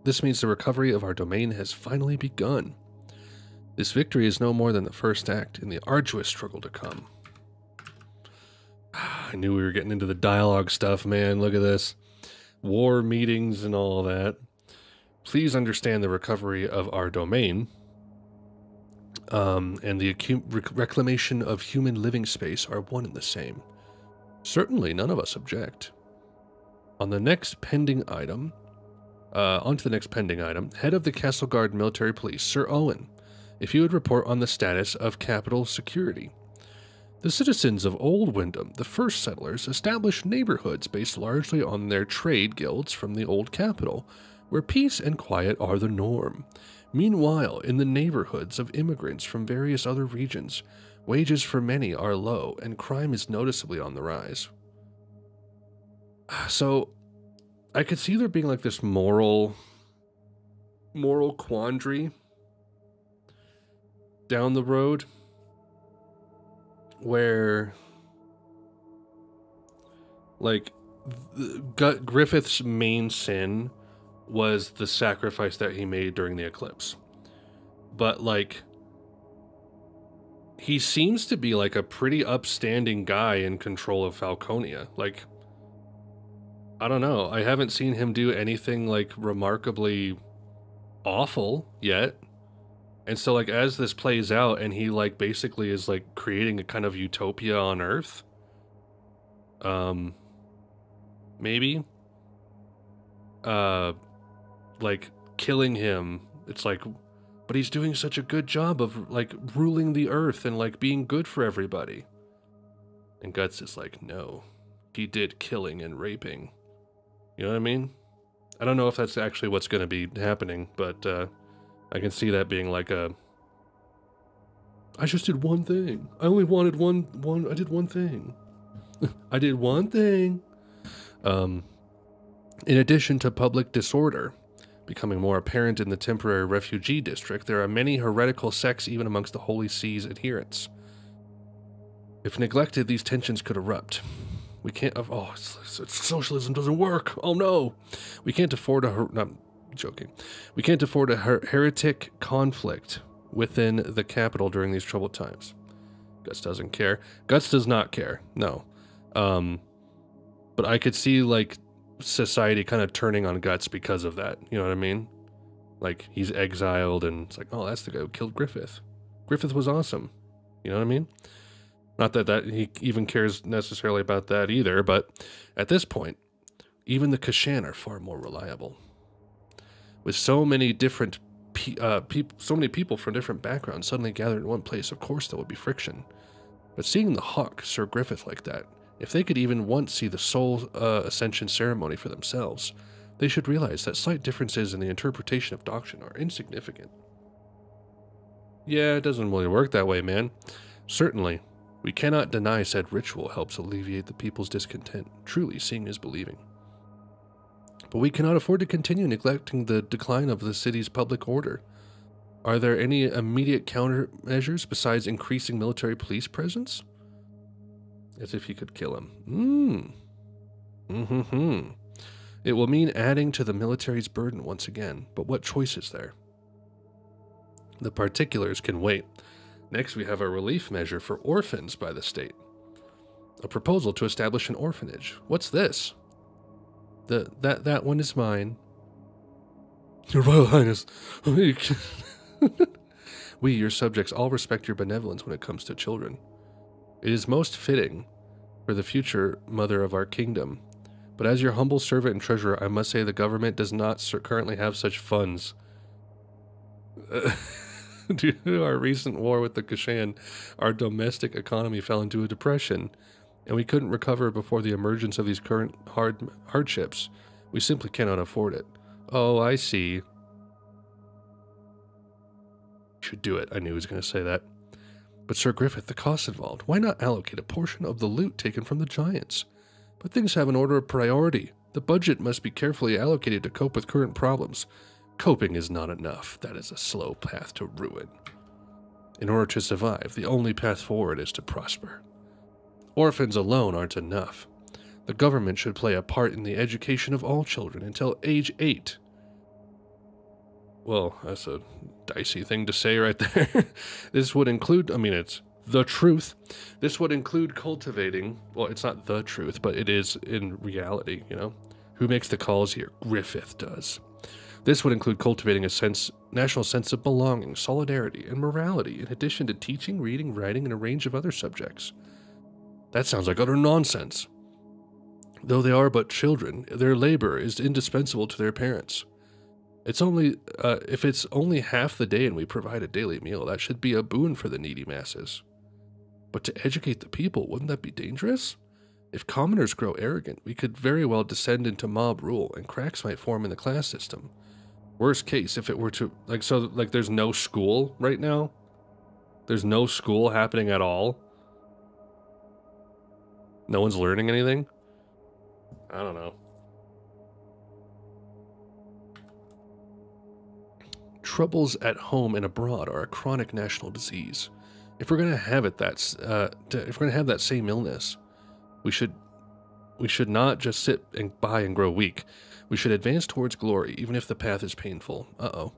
This means the recovery of our domain has finally begun. This victory is no more than the first act in the arduous struggle to come. I knew we were getting into the dialogue stuff, man. Look at this. War meetings and all that. Please understand the recovery of our domain... Um, and the reclamation of human living space are one and the same. Certainly none of us object. On the next pending item, uh, on to the next pending item, head of the Castle Guard Military Police, Sir Owen, if you would report on the status of capital security. The citizens of Old Wyndham, the first settlers, established neighborhoods based largely on their trade guilds from the old capital, where peace and quiet are the norm. Meanwhile, in the neighborhoods of immigrants from various other regions, wages for many are low and crime is noticeably on the rise. So, I could see there being like this moral, moral quandary down the road where, like, Griffith's main sin was the sacrifice that he made during the eclipse. But, like, he seems to be, like, a pretty upstanding guy in control of Falconia. Like, I don't know. I haven't seen him do anything, like, remarkably awful yet. And so, like, as this plays out and he, like, basically is, like, creating a kind of utopia on Earth. Um, maybe? Uh... like killing him, it's like, but he's doing such a good job of like ruling the earth and like being good for everybody. And Guts is like, no, he did killing and raping. You know what I mean? I don't know if that's actually what's going to be happening, but uh, I can see that being like a, I just did one thing. I only wanted one, one, I did one thing. I did one thing. Um, in addition to public disorder becoming more apparent in the temporary refugee district, there are many heretical sects even amongst the Holy See's adherents. If neglected, these tensions could erupt. We can't... Oh, it's, it's, socialism doesn't work! Oh no! We can't afford a... Her, no, I'm joking. We can't afford a her, heretic conflict within the capital during these troubled times. Guts doesn't care. Guts does not care. No. Um, but I could see, like, society kind of turning on Guts because of that. You know what I mean? Like, he's exiled and it's like, oh, that's the guy who killed Griffith. Griffith was awesome. You know what I mean? Not that, that he even cares necessarily about that either, but at this point, even the Kushan are far more reliable. With so many different pe uh, pe so many people from different backgrounds suddenly gathered in one place, of course there would be friction. But seeing the Hawk, Sir Griffith, like that, if they could even once see the soul uh, ascension ceremony for themselves, they should realize that slight differences in the interpretation of doctrine are insignificant. Yeah, it doesn't really work that way, man. Certainly, we cannot deny said ritual helps alleviate the people's discontent. Truly, seeing is believing. But we cannot afford to continue neglecting the decline of the city's public order. Are there any immediate countermeasures besides increasing military police presence? As if he could kill him. Mm. Mm-hmm-hmm. It will mean adding to the military's burden once again, but what choice is there? The particulars can wait. Next, we have a relief measure for orphans by the state. A proposal to establish an orphanage. What's this? The that that one is mine. Your Royal Highness. We, your subjects, all respect your benevolence when it comes to children. It is most fitting for the future mother of our kingdom. But as your humble servant and treasurer, I must say the government does not currently have such funds. Uh, due to our recent war with the Kushan, our domestic economy fell into a depression, and we couldn't recover before the emergence of these current hard hardships. We simply cannot afford it. Oh, I see. Should do it. I knew he was going to say that. But Sir Griffith, the cost involved. Why not allocate a portion of the loot taken from the giants? But things have an order of priority. The budget must be carefully allocated to cope with current problems. Coping is not enough. That is a slow path to ruin. In order to survive, the only path forward is to prosper. Orphans alone aren't enough. The government should play a part in the education of all children until age eight. Well, that's a dicey thing to say right there. This would include, I mean, it's the truth. This would include cultivating, well, it's not the truth, but it is in reality, you know? Who makes the calls here? Griffith does. This would include cultivating a sense, national sense of belonging, solidarity, and morality, in addition to teaching, reading, writing, and a range of other subjects. That sounds like utter nonsense. Though they are but children, their labor is indispensable to their parents. It's only, uh, if it's only half the day and we provide a daily meal, that should be a boon for the needy masses. But to educate the people, wouldn't that be dangerous? If commoners grow arrogant, we could very well descend into mob rule and cracks might form in the class system. Worst case, if it were to, like, so, like, there's no school right now? There's no school happening at all? No one's learning anything? I don't know. Troubles at home and abroad are a chronic national disease. If we're going to have it, that's uh, if we're going to have that same illness, we should we should not just sit and by and grow weak. We should advance towards glory, even if the path is painful. Uh-oh.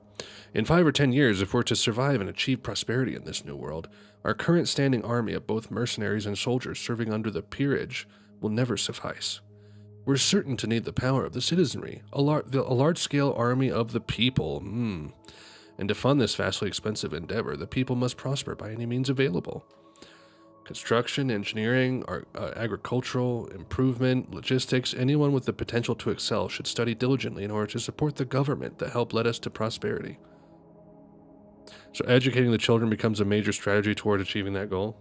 In five or ten years, if we're to survive and achieve prosperity in this new world, our current standing army of both mercenaries and soldiers serving under the peerage will never suffice. We're certain to need the power of the citizenry, a, lar a large-scale army of the people. Mm. And to fund this vastly expensive endeavor, the people must prosper by any means available. Construction, engineering, or, uh, agricultural, improvement, logistics, anyone with the potential to excel should study diligently in order to support the government that helped lead us to prosperity. So educating the children becomes a major strategy toward achieving that goal.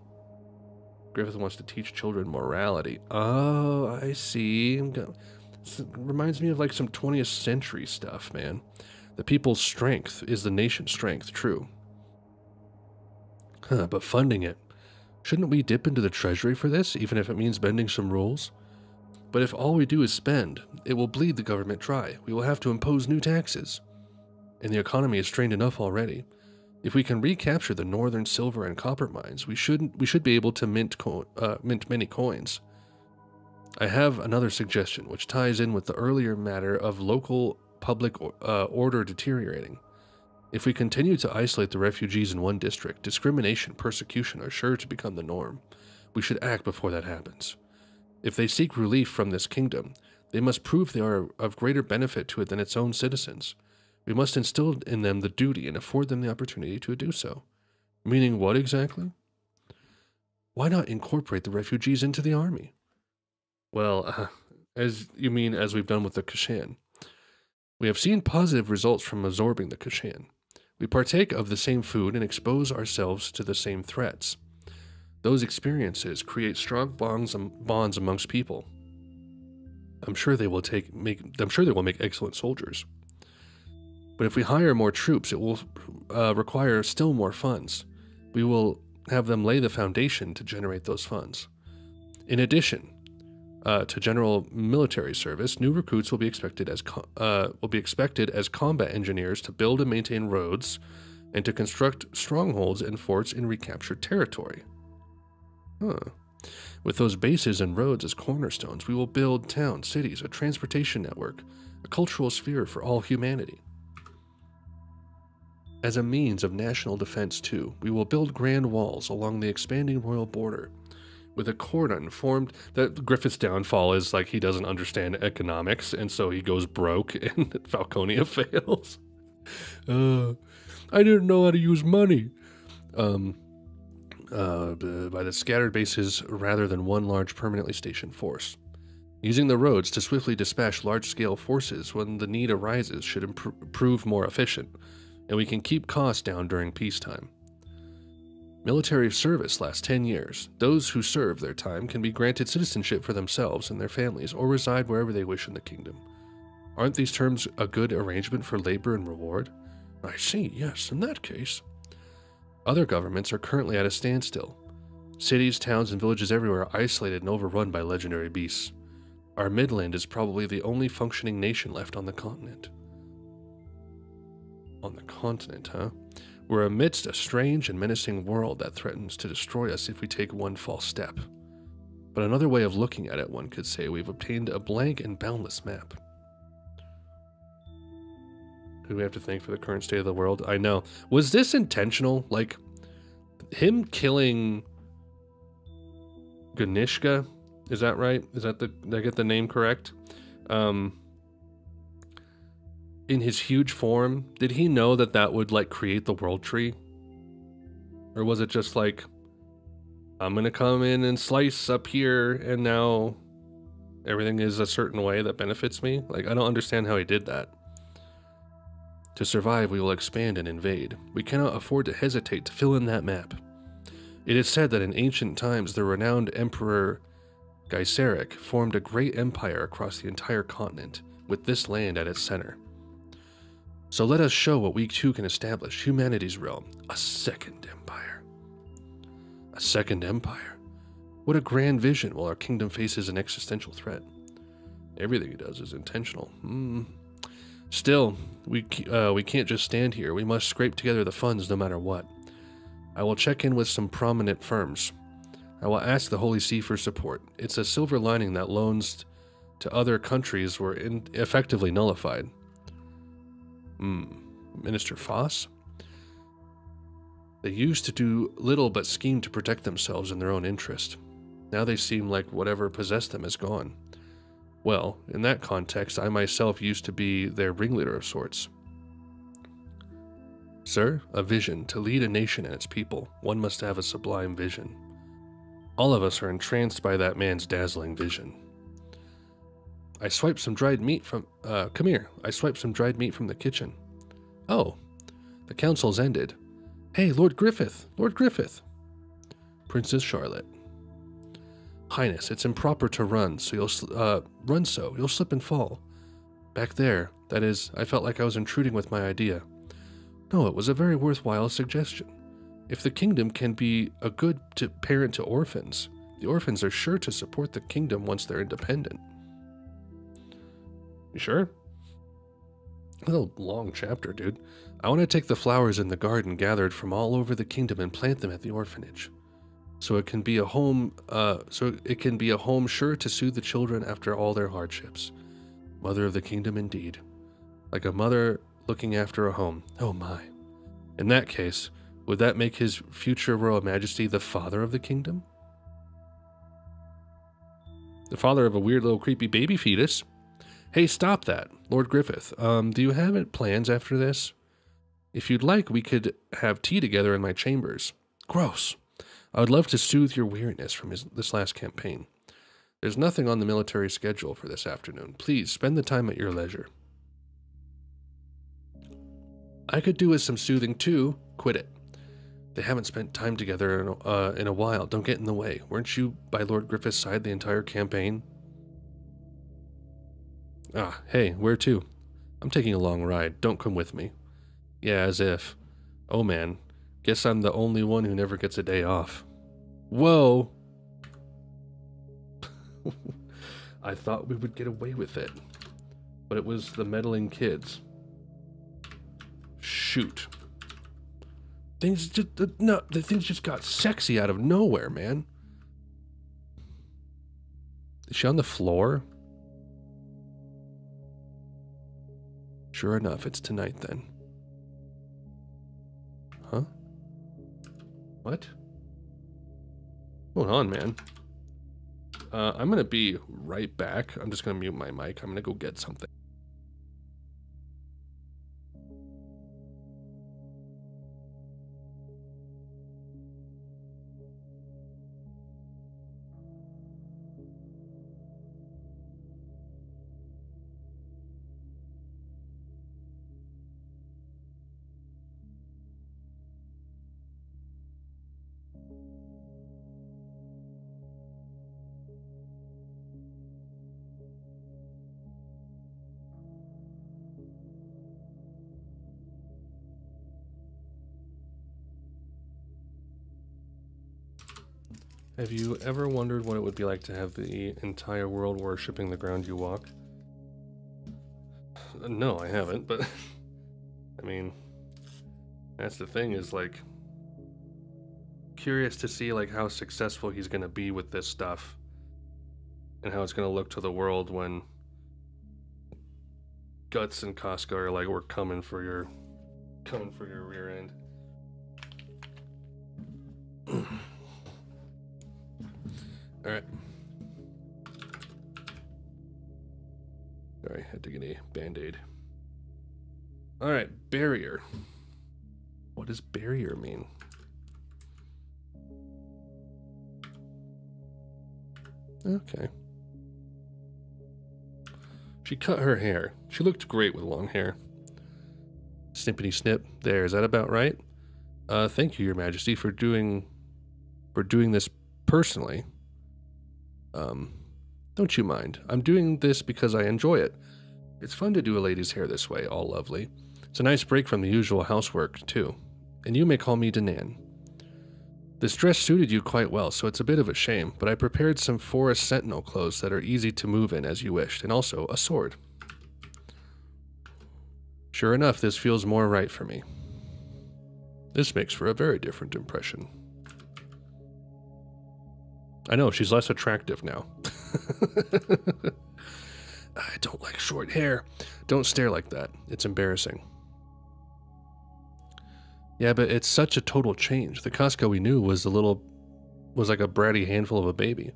Griffith wants to teach children morality. Oh, I see. It reminds me of like some twentieth century stuff, man. The people's strength is the nation's strength, true. Huh, but funding it. Shouldn't we dip into the treasury for this, even if it means bending some rules? But if all we do is spend, it will bleed the government dry. We will have to impose new taxes. And the economy is strained enough already. If we can recapture the northern silver and copper mines, we should we should be able to mint co uh, mint many coins. I have another suggestion, which ties in with the earlier matter of local public uh, order deteriorating. If we continue to isolate the refugees in one district, discrimination, persecution are sure to become the norm. We should act before that happens. If they seek relief from this kingdom, they must prove they are of greater benefit to it than its own citizens. We must instill in them the duty and afford them the opportunity to do so. Meaning what exactly? Why not incorporate the refugees into the army? Well, uh, as you mean as we've done with the Kushan. We have seen positive results from absorbing the Kushan. We partake of the same food and expose ourselves to the same threats. Those experiences create strong bonds bonds amongst people. I'm sure they will take make I'm sure they will make excellent soldiers. But if we hire more troops, it will uh, require still more funds. We will have them lay the foundation to generate those funds. In addition uh, to general military service, new recruits will be expected as co uh, will be expected as combat engineers to build and maintain roads, and to construct strongholds and forts in recaptured territory. Huh. With those bases and roads as cornerstones, we will build towns, cities, a transportation network, a cultural sphere for all humanity. As a means of national defense, too, we will build grand walls along the expanding royal border, with a cordon formed. That Griffith's downfall is like he doesn't understand economics, and so he goes broke, and Falconia fails. Uh, I didn't know how to use money. Um, uh, by the scattered bases rather than one large permanently stationed force. Using the roads to swiftly dispatch large-scale forces when the need arises should improve, prove more efficient. And we can keep costs down during peacetime. Military service lasts ten years. Those who serve their time can be granted citizenship for themselves and their families, or reside wherever they wish in the kingdom. Aren't these terms a good arrangement for labor and reward? I see, yes, in that case. Other governments are currently at a standstill. Cities, towns, and villages everywhere are isolated and overrun by legendary beasts. Our Midland is probably the only functioning nation left on the continent. On the continent, huh? We're amidst a strange and menacing world that threatens to destroy us if we take one false step. But another way of looking at it, one could say we've obtained a blank and boundless map. Who do we have to thank for the current state of the world? I know. Was this intentional? Like, him killing Ganishka? Is that right? Is that the, did I get the name correct? Um... In his huge form, did he know that that would, like, create the world tree? Or was it just like, I'm gonna come in and slice up here, and now everything is a certain way that benefits me? Like, I don't understand how he did that. To survive, we will expand and invade. We cannot afford to hesitate to fill in that map. It is said that in ancient times, the renowned Emperor Gaiseric formed a great empire across the entire continent, with this land at its center. So let us show what we too can establish, humanity's realm, a second empire. A second empire. What a grand vision while our kingdom faces an existential threat. Everything he does is intentional. Mm. Still, we, uh, we can't just stand here. We must scrape together the funds no matter what. I will check in with some prominent firms. I will ask the Holy See for support. It's a silver lining that loans to other countries were in effectively nullified. Hmm. Minister Foss? They used to do little but scheme to protect themselves in their own interest. Now they seem like whatever possessed them is gone. Well, in that context, I myself used to be their ringleader of sorts. Sir, a vision. To lead a nation and its people, one must have a sublime vision. All of us are entranced by that man's dazzling vision. I swiped some dried meat from... Uh, come here. I swiped some dried meat from the kitchen. Oh. The council's ended. Hey, Lord Griffith. Lord Griffith. Princess Charlotte. Highness, it's improper to run, so you'll... Uh, run so. You'll slip and fall. Back there. That is, I felt like I was intruding with my idea. No, it was a very worthwhile suggestion. If the kingdom can be a good to parent to orphans, the orphans are sure to support the kingdom once they're independent. You sure? This is a long chapter, dude. I want to take the flowers in the garden gathered from all over the kingdom and plant them at the orphanage. So it can be a home uh, so it can be a home sure to soothe the children after all their hardships. Mother of the kingdom indeed. Like a mother looking after a home. Oh my. In that case, would that make his future royal majesty the father of the kingdom? The father of a weird little creepy baby fetus? Hey, stop that, Lord Griffith. Um, do you have plans after this? If you'd like, we could have tea together in my chambers. Gross. I would love to soothe your weariness from his, this last campaign. There's nothing on the military schedule for this afternoon. Please, spend the time at your leisure. I could do with some soothing too. Quit it. They haven't spent time together in, uh, in a while. Don't get in the way. Weren't you by Lord Griffith's side the entire campaign? Ah, hey, where to? I'm taking a long ride. Don't come with me. Yeah, as if. Oh man, guess I'm the only one who never gets a day off. Whoa! I thought we would get away with it. But it was the meddling kids. Shoot. Things just, uh, no, the things just got sexy out of nowhere, man. Is she on the floor? Sure enough, it's tonight then. Huh? What? What's going on, man? Uh, I'm gonna be right back. I'm just gonna mute my mic. I'm gonna go get something. Have you ever wondered what it would be like to have the entire world worshipping the ground you walk? No, I haven't, but I mean, that's the thing, is like, curious to see like how successful he's going to be with this stuff and how it's going to look to the world when Guts and Casca are like, we're coming for your coming for your rear end. All right. Sorry, I had to get a band-aid. All right, barrier. What does barrier mean? Okay. She cut her hair. She looked great with long hair. Snippity snip. There, is that about right? Uh, thank you, Your Majesty, for doing for doing this personally. Um, don't you mind? I'm doing this because I enjoy it. It's fun to do a lady's hair this way, all lovely. It's a nice break from the usual housework, too. And you may call me Danan. This dress suited you quite well, so it's a bit of a shame, but I prepared some forest sentinel clothes that are easy to move in as you wished, and also a sword. Sure enough, this feels more right for me. This makes for a very different impression. I know, she's less attractive now. I don't like short hair. Don't stare like that. It's embarrassing. Yeah, but it's such a total change. The Casca we knew was a little... was like a bratty handful of a baby.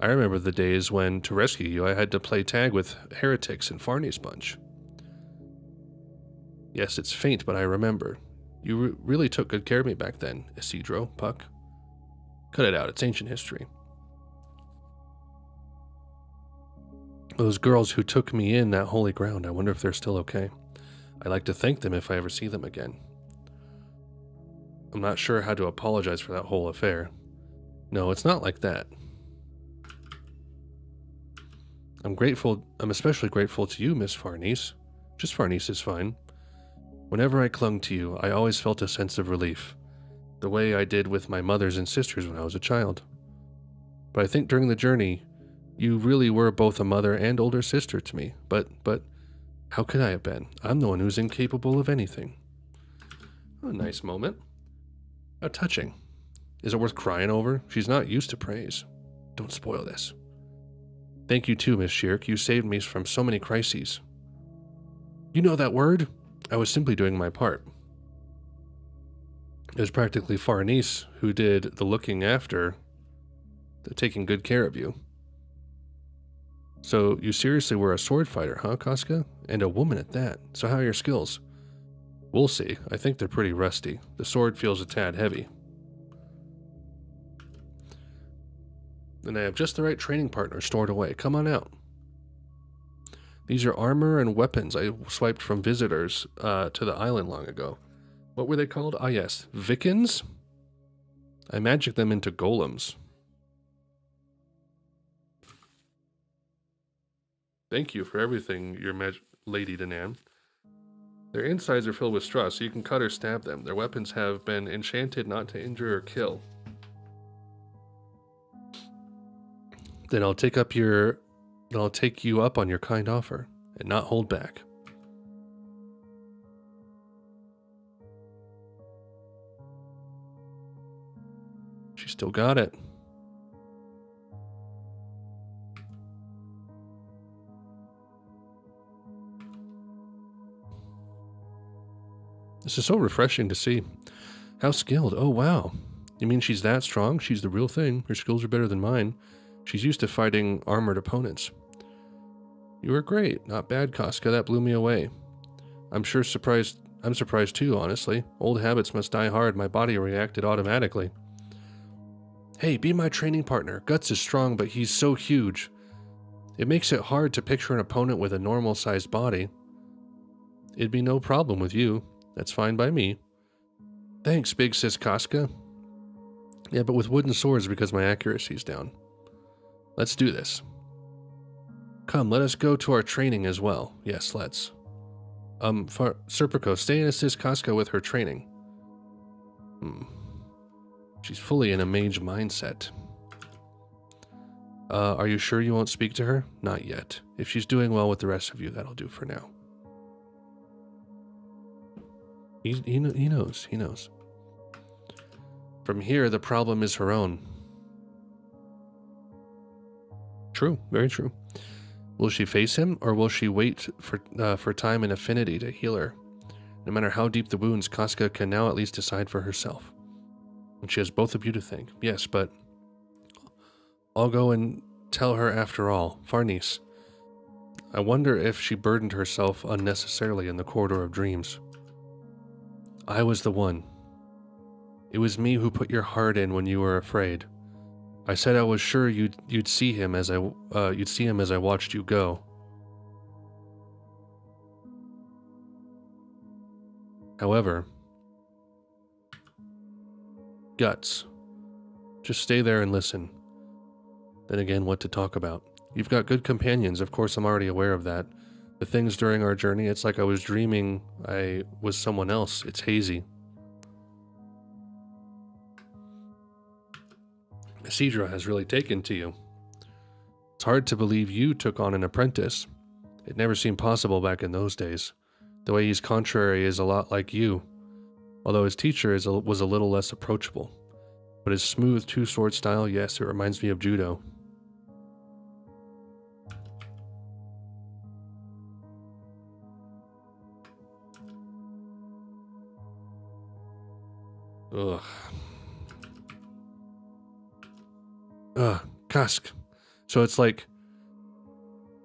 I remember the days when, to rescue you, I had to play tag with heretics and Farnese bunch. Yes, it's faint, but I remember. You re really took good care of me back then, Isidro, Puck. Cut it out. It's ancient history. Those girls who took me in that holy ground, I wonder if they're still okay. I'd like to thank them if I ever see them again. I'm not sure how to apologize for that whole affair. No, it's not like that. I'm grateful. I'm especially grateful to you, Miss Farnese. Just Farnese is fine. Whenever I clung to you, I always felt a sense of relief, the way I did with my mothers and sisters when I was a child. But I think during the journey, You really were both a mother and older sister to me, but, but, how could I have been? I'm the one who's incapable of anything. A nice moment. How touching. Is it worth crying over? She's not used to praise. Don't spoil this. Thank you too, Miss Schierke. You saved me from so many crises. You know that word? I was simply doing my part. It was practically Farnese who did the looking after, the taking good care of you. So you seriously were a sword fighter, huh, Casca? And a woman at that. So how are your skills? We'll see. I think they're pretty rusty. The sword feels a tad heavy. And I have just the right training partner stored away. Come on out. These are armor and weapons I swiped from visitors uh, to the island long ago. What were they called? Ah, yes. Vickens? I magicked them into golems. Thank you for everything, your mag- Lady Danan. Their insides are filled with straw, so you can cut or stab them. Their weapons have been enchanted not to injure or kill. Then I'll take up your... Then I'll take you up on your kind offer, and not hold back. She still got it. This is so refreshing to see. How skilled. Oh, wow. You mean she's that strong? She's the real thing. Her skills are better than mine. She's used to fighting armored opponents. You were great. Not bad, Casca. That blew me away. I'm sure surprised. I'm surprised too, honestly. Old habits must die hard. My body reacted automatically. Hey, be my training partner. Guts is strong, but he's so huge. It makes it hard to picture an opponent with a normal-sized body. It'd be no problem with you. That's fine by me. Thanks, big sis Casca. Yeah, but with wooden swords because my accuracy's down. Let's do this. Come, let us go to our training as well. Yes, let's. Um, Far Serpico, stay and assist Casca with her training. Hmm. She's fully in a mage mindset. Uh, are you sure you won't speak to her? Not yet. If she's doing well with the rest of you, that'll do for now. He, he, he knows, he knows. From here, the problem is her own. True, very true. Will she face him, or will she wait for, uh, for time and affinity to heal her? No matter how deep the wounds, Casca can now at least decide for herself. And she has both of you to thank. Yes, but I'll go and tell her after all. Farnese, I wonder if she burdened herself unnecessarily in the Corridor of Dreams. I was the one. It was me who put your heart in when you were afraid. I said I was sure you'd you'd see him as I uh, you'd see him as I watched you go. However, Guts, just stay there and listen. Then again, what to talk about? You've got good companions. Of course, I'm already aware of that. The things during our journey, it's like I was dreaming I was someone else. It's hazy. Isidro has really taken to you. It's hard to believe you took on an apprentice. It never seemed possible back in those days. The way he's contrary is a lot like you, although his teacher is a, was a little less approachable. But his smooth two-sword style, yes, it reminds me of judo. Ugh. Ugh, Casca. So it's like,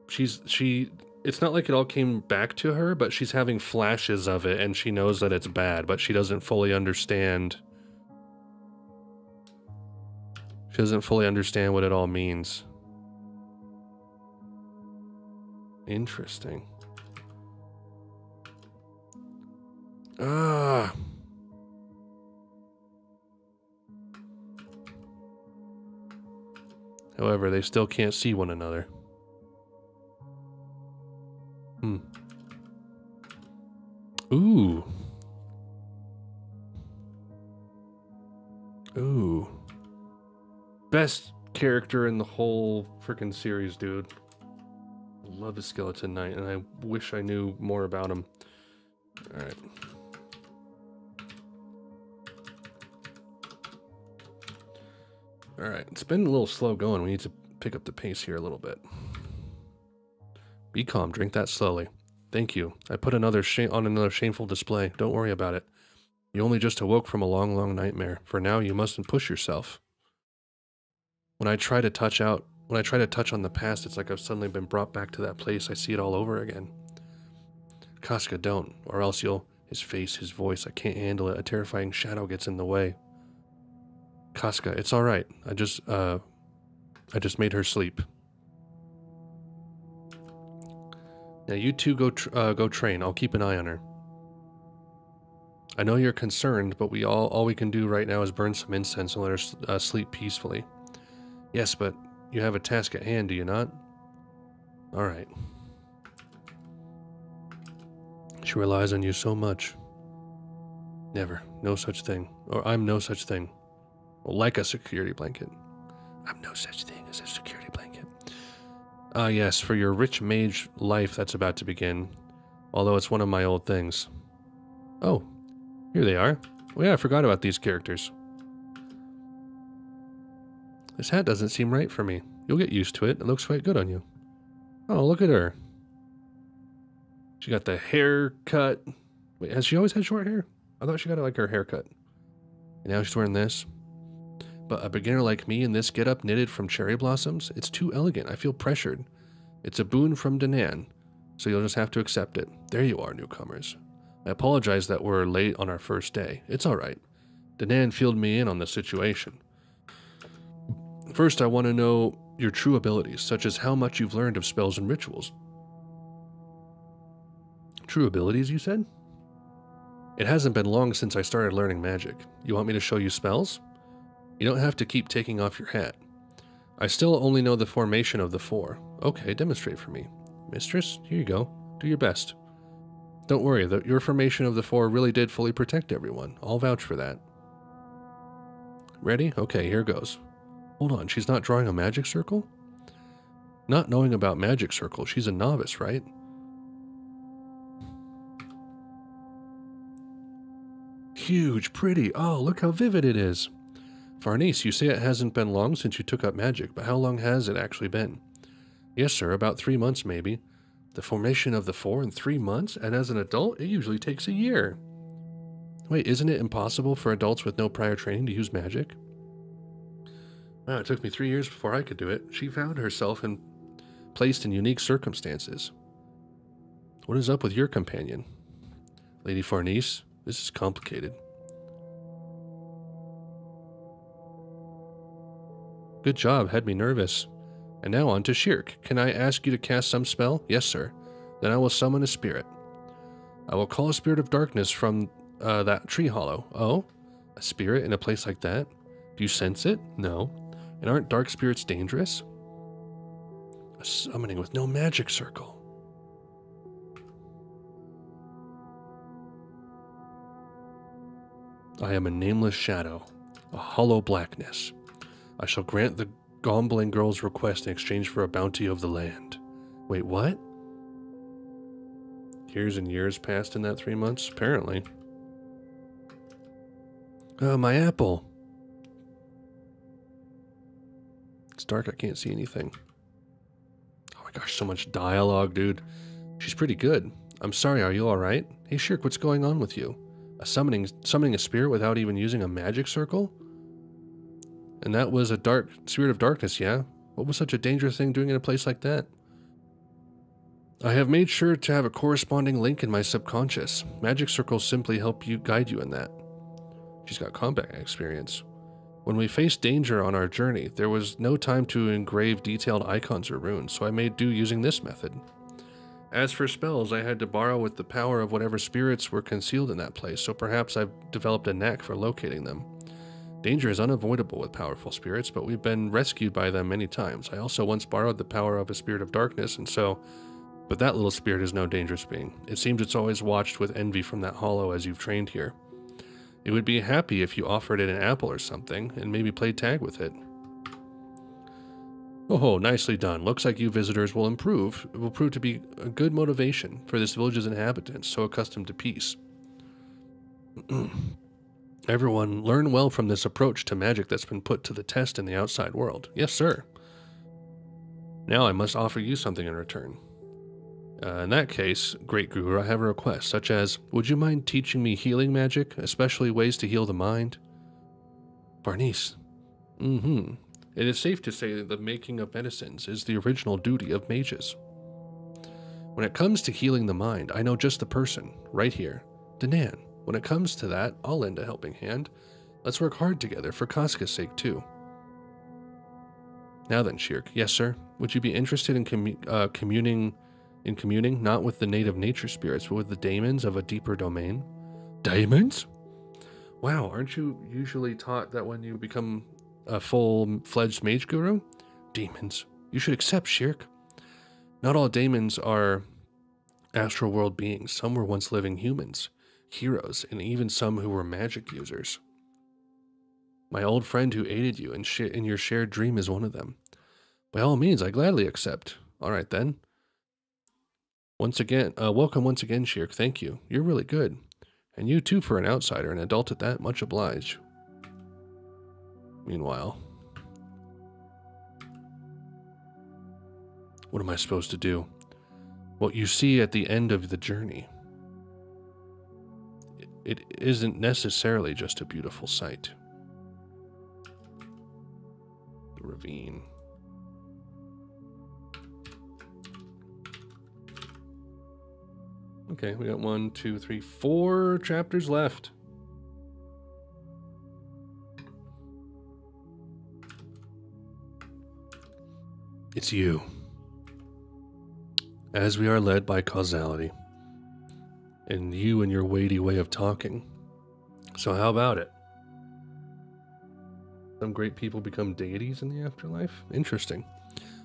she's, she, it's not like it all came back to her, but she's having flashes of it and she knows that it's bad, but she doesn't fully understand. She doesn't fully understand what it all means. Interesting. Ah. However, they still can't see one another. Hmm. Ooh. Ooh. Best character in the whole freaking series, dude. Love his Skeleton Knight, and I wish I knew more about him. All right. All right, it's been a little slow going. We need to pick up the pace here a little bit. Be calm, drink that slowly. Thank you. I put another sh- on another shameful display. Don't worry about it. You only just awoke from a long, long nightmare. For now, you mustn't push yourself. When I try to touch out, when I try to touch on the past, it's like I've suddenly been brought back to that place. I see it all over again. Casca, don't, or else you'll... His face, his voice, I can't handle it. A terrifying shadow gets in the way. Casca, it's all right. I just, uh, I just made her sleep. Now you two go, tr uh, go train. I'll keep an eye on her. I know you're concerned, but we all, all we can do right now is burn some incense and let her uh, sleep peacefully. Yes, but you have a task at hand, do you not? All right. She relies on you so much. Never. No such thing. Or I'm no such thing. Like a security blanket. I'm no such thing as a security blanket. Ah, yes, for your rich mage life that's about to begin. Although it's one of my old things. Oh, here they are. Oh yeah, I forgot about these characters. This hat doesn't seem right for me. You'll get used to it. It looks quite good on you. Oh, look at her. She got the haircut. Wait, has she always had short hair? I thought she got like her haircut. And now she's wearing this. But a beginner like me in this getup knitted from cherry blossoms? It's too elegant. I feel pressured. It's a boon from Danan, so you'll just have to accept it. There you are, newcomers. I apologize that we're late on our first day. It's all right. Danan filled me in on the situation. First, I want to know your true abilities, such as how much you've learned of spells and rituals. True abilities, you said? It hasn't been long since I started learning magic. You want me to show you spells? You don't have to keep taking off your hat. I still only know the formation of the four. Okay, demonstrate for me. Mistress, here you go. Do your best. Don't worry, the, your formation of the four really did fully protect everyone. I'll vouch for that. Ready? Okay, here goes. Hold on, she's not drawing a magic circle? Not knowing about magic circles, she's a novice, right? Huge, pretty. Oh, look how vivid it is. Farnese, you say it hasn't been long since you took up magic, but how long has it actually been? Yes, sir, about three months maybe. The formation of the four in three months? And as an adult, it usually takes a year. Wait, isn't it impossible for adults with no prior training to use magic? Wow, it took me three years before I could do it. She found herself in, placed in unique circumstances. What is up with your companion? Lady Farnese, this is complicated. Good job, had me nervous. And now on to Schierke. Can I ask you to cast some spell? Yes, sir. Then I will summon a spirit. I will call a spirit of darkness from uh, that tree hollow. Oh? A spirit in a place like that? Do you sense it? No. And aren't dark spirits dangerous? A summoning with no magic circle. I am a nameless shadow. A hollow blackness. I shall grant the Gombling girl's request in exchange for a bounty of the land. Wait, what? Years and years passed in that three months, apparently. Oh, my apple. It's dark, I can't see anything. Oh my gosh, so much dialogue, dude. She's pretty good. I'm sorry, are you alright? Hey, Schierke, what's going on with you? A summoning, summoning a spirit without even using a magic circle? And that was a dark spirit of darkness, yeah? What was such a dangerous thing doing in a place like that? I have made sure to have a corresponding link in my subconscious. Magic circles simply help you guide you in that. She's got combat experience. When we faced danger on our journey, there was no time to engrave detailed icons or runes, so I made do using this method. As for spells, I had to borrow with the power of whatever spirits were concealed in that place, so perhaps I've developed a knack for locating them. Danger is unavoidable with powerful spirits, but we've been rescued by them many times. I also once borrowed the power of a spirit of darkness, and so... But that little spirit is no dangerous being. It seems it's always watched with envy from that hollow as you've trained here. It would be happy if you offered it an apple or something, and maybe played tag with it. Oh, nicely done. Looks like you visitors will improve. It will prove to be a good motivation for this village's inhabitants, so accustomed to peace. Everyone, learn well from this approach to magic that's been put to the test in the outside world. Yes, sir. Now I must offer you something in return. Uh, in that case, great guru, I have a request, such as, would you mind teaching me healing magic, especially ways to heal the mind? Farnese. Mm-hmm. It is safe to say that the making of medicines is the original duty of mages. When it comes to healing the mind, I know just the person, right here, Danan. When it comes to that, I'll lend a helping hand. Let's work hard together, for Casca's sake, too. Now then, Schierke. Yes, sir? Would you be interested in commu uh, communing, in communing, not with the native nature spirits, but with the daemons of a deeper domain? Daemons? Wow, aren't you usually taught that when you become a full-fledged mage guru? Demons. You should accept, Schierke. Not all daemons are astral world beings. Some were once living humans, heroes, and even some who were magic users. My old friend who aided you in, sh in your shared dream is one of them. By all means, I gladly accept. All right, then. Once again, uh, welcome once again, Schierke. Thank you. You're really good. And you, too, for an outsider, an adult at that, much obliged. Meanwhile, what am I supposed to do? What you see at the end of the journey, it isn't necessarily just a beautiful sight. The ravine. Okay, we got one, two, three, four chapters left. It's you. As we are led by causality. And you and your weighty way of talking. So how about it? Some great people become deities in the afterlife? Interesting.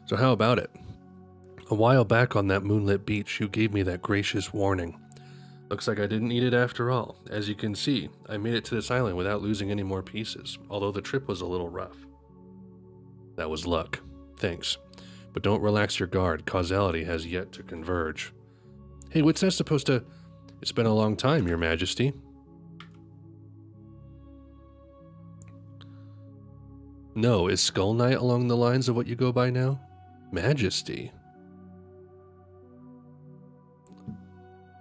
So how about it? A while back on that moonlit beach, you gave me that gracious warning. Looks like I didn't need it after all. As you can see, I made it to this island without losing any more pieces, although the trip was a little rough. That was luck. Thanks. But don't relax your guard. Causality has yet to converge. Hey, what's that supposed to... It's been a long time, Your Majesty. No, is Skull Knight along the lines of what you go by now? Majesty.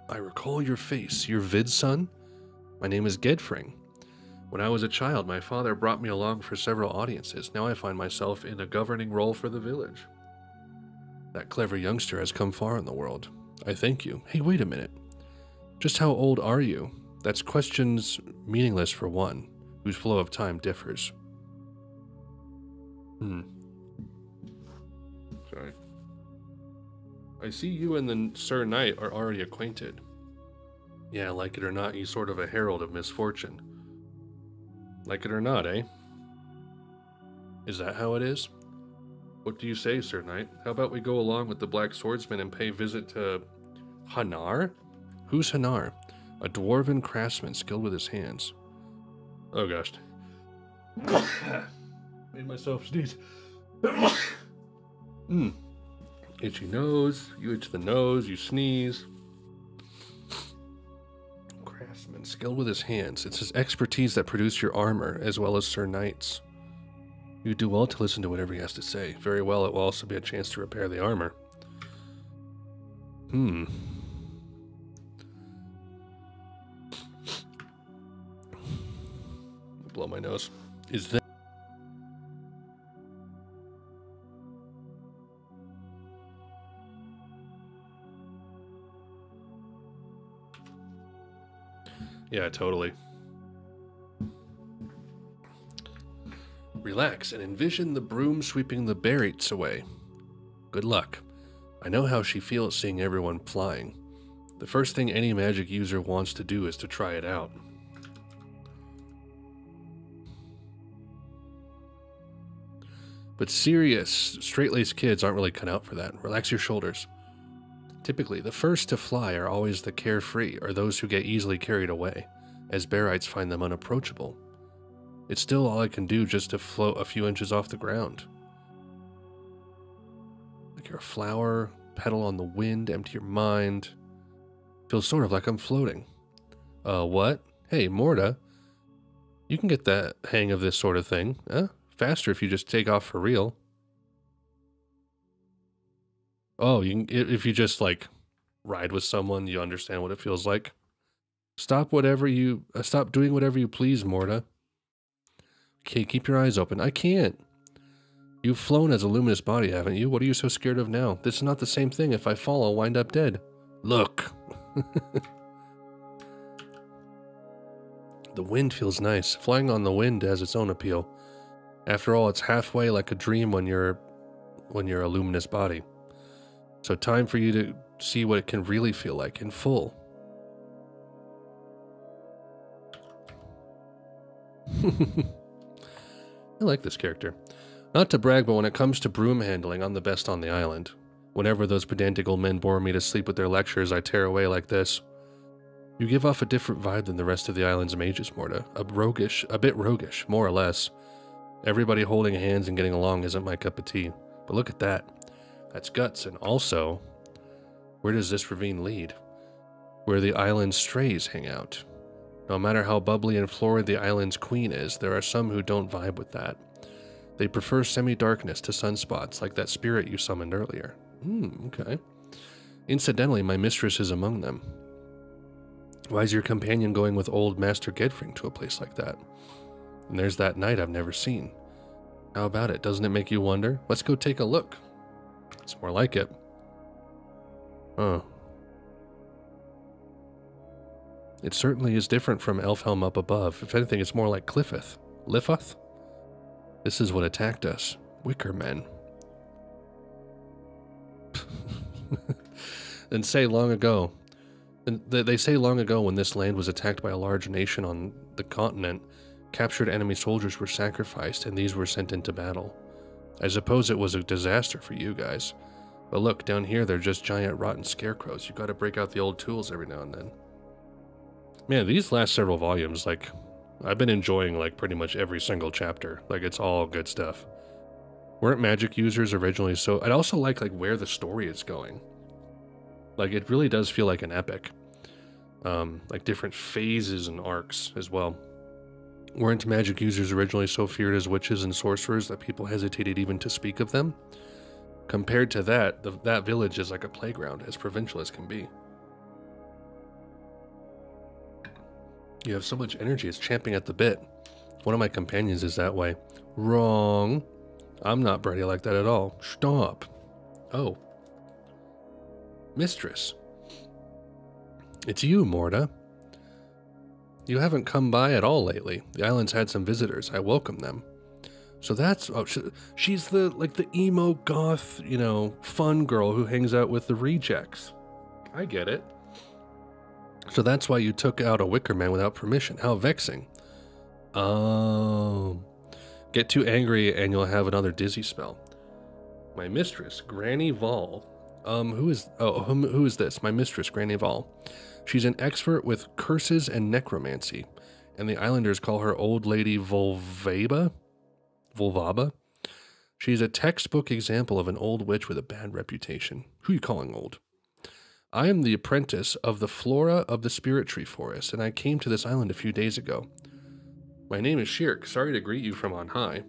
I recall your face, your vid son. My name is Gedfring. When I was a child, my father brought me along for several audiences. Now I find myself in a governing role for the village. That clever youngster has come far in the world. I thank you. Hey, wait a minute. Just how old are you? That's questions meaningless for one, whose flow of time differs. Hmm. Sorry. I see you and the Sir Knight are already acquainted. Yeah, like it or not, he's sort of a herald of misfortune. Like it or not, eh? Is that how it is? What do you say, Sir Knight? How about we go along with the Black Swordsman and pay visit to Hanar? Who's Hanar? A dwarven craftsman skilled with his hands. Oh gosh. Made myself sneeze. mm. Itchy nose. You itch the nose. You sneeze. Craftsman skilled with his hands. It's his expertise that produced your armor, as well as Sir Knight's. You do well to listen to whatever he has to say. Very well, it will also be a chance to repair the armor. Hmm. Blow my nose. Is that yeah, totally. Relax and envision the broom sweeping the barrets away. Good luck. I know how she feels seeing everyone flying. The first thing any magic user wants to do is to try it out. But serious, straight-laced kids aren't really cut out for that. Relax your shoulders. Typically, the first to fly are always the carefree, or those who get easily carried away, as Barites find them unapproachable. It's still all I can do just to float a few inches off the ground. like you're a flower, pedal on the wind, empty your mind. Feels sort of like I'm floating. Uh, what? Hey, Molda, you can get the hang of this sort of thing, huh? Faster if you just take off for real. Oh, you can, if you just, like, ride with someone, you understand what it feels like. Stop whatever you... Uh, stop doing whatever you please, Molda. Okay, keep your eyes open. I can't. You've flown as a luminous body, haven't you? What are you so scared of now? This is not the same thing. If I fall, I'll wind up dead. Look. The wind feels nice. Flying on the wind has its own appeal. After all, it's halfway like a dream when you're, when you're a luminous body. So time for you to see what it can really feel like in full. I like this character. Not to brag, but when it comes to broom handling, I'm the best on the island. Whenever those pedantic old men bore me to sleep with their lectures, I tear away like this. You give off a different vibe than the rest of the island's mages, Molda. A roguish, a bit roguish, more or less. Everybody holding hands and getting along isn't my cup of tea. But look at that. That's Guts, and also, where does this ravine lead? Where the island strays hang out. No matter how bubbly and florid the island's queen is, there are some who don't vibe with that. They prefer semi-darkness to sunspots, like that spirit you summoned earlier. Hmm, okay. Incidentally, my mistress is among them. Why is your companion going with old Master Gedfring to a place like that? And there's that knight I've never seen. How about it? Doesn't it make you wonder? Let's go take a look. It's more like it. Huh. It certainly is different from Elfhelm up above. If anything, it's more like Griffith. Lifoth? This is what attacked us. Wicker men. and say long ago. And they say long ago when this land was attacked by a large nation on the continent, captured enemy soldiers were sacrificed and these were sent into battle. I suppose it was a disaster for you guys. But look, down here they're just giant rotten scarecrows. You gotta break out the old tools every now and then. Man, these last several volumes, like, I've been enjoying, like, pretty much every single chapter. Like, it's all good stuff. Weren't magic users originally, so... I'd also like, like, where the story is going. Like, it really does feel like an epic. Um, like, different phases and arcs as well. Weren't magic users originally so feared as witches and sorcerers that people hesitated even to speak of them? Compared to that, the, that village is like a playground, as provincial as can be. You have so much energy, it's champing at the bit. One of my companions is that way. Wrong. I'm not bratty like that at all. Stop. Oh. Mistress. It's you, Molda. You haven't come by at all lately. The island's had some visitors. I welcome them. So that's... Oh, she, she's the, like, the emo goth, you know, fun girl who hangs out with the rejects. I get it. So that's why you took out a wicker man without permission. How vexing. Oh. Get too angry and you'll have another dizzy spell. My mistress, Granny Vol. Um, who is... Oh, who, who is this? My mistress, Granny Vol. She's an expert with curses and necromancy, and the islanders call her Old Lady Volvaba. Volvaba. She's a textbook example of an old witch with a bad reputation. Who are you calling old? I am the apprentice of the Flora of the Spirit Tree Forest, and I came to this island a few days ago. My name is Schierke. Sorry to greet you from on high.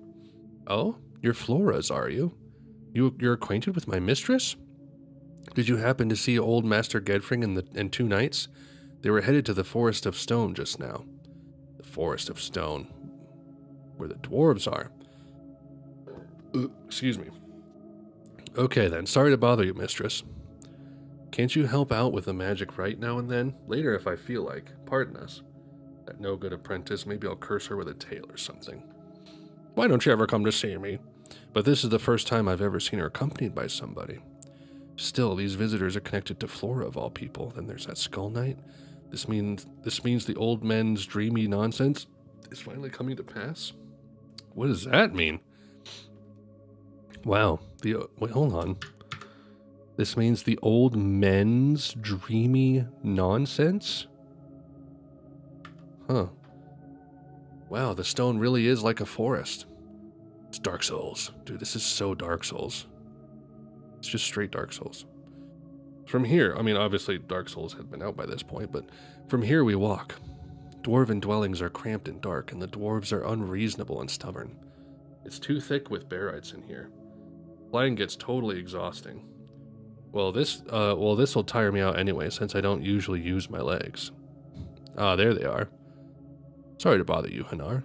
Oh, you're Floras, are you? you? You're acquainted with my mistress? Did you happen to see old Master Gedfring and, the, and two knights? They were headed to the Forest of Stone just now. The Forest of Stone. Where the dwarves are. Excuse me. Okay then, sorry to bother you, mistress. Can't you help out with the magic right now and then? Later if I feel like. Pardon us. That no good apprentice, maybe I'll curse her with a tail or something. Why don't you ever come to see me? But this is the first time I've ever seen her accompanied by somebody. Still, these visitors are connected to Flora of all people. Then there's that Skull Knight. This means this means the old men's dreamy nonsense is finally coming to pass. What does that mean? Wow. The wait, hold on. This means the old men's dreamy nonsense? Huh. Wow, the stone really is like a forest. It's Dark Souls. Dude, this is so Dark Souls. It's just straight Dark Souls. From here, I mean, obviously Dark Souls had been out by this point, but from here we walk. Dwarven dwellings are cramped and dark, and the dwarves are unreasonable and stubborn. It's too thick with Bearites in here. Flying gets totally exhausting. Well, this, uh, well, this will tire me out anyway, since I don't usually use my legs. Ah, there they are. Sorry to bother you, Hanar.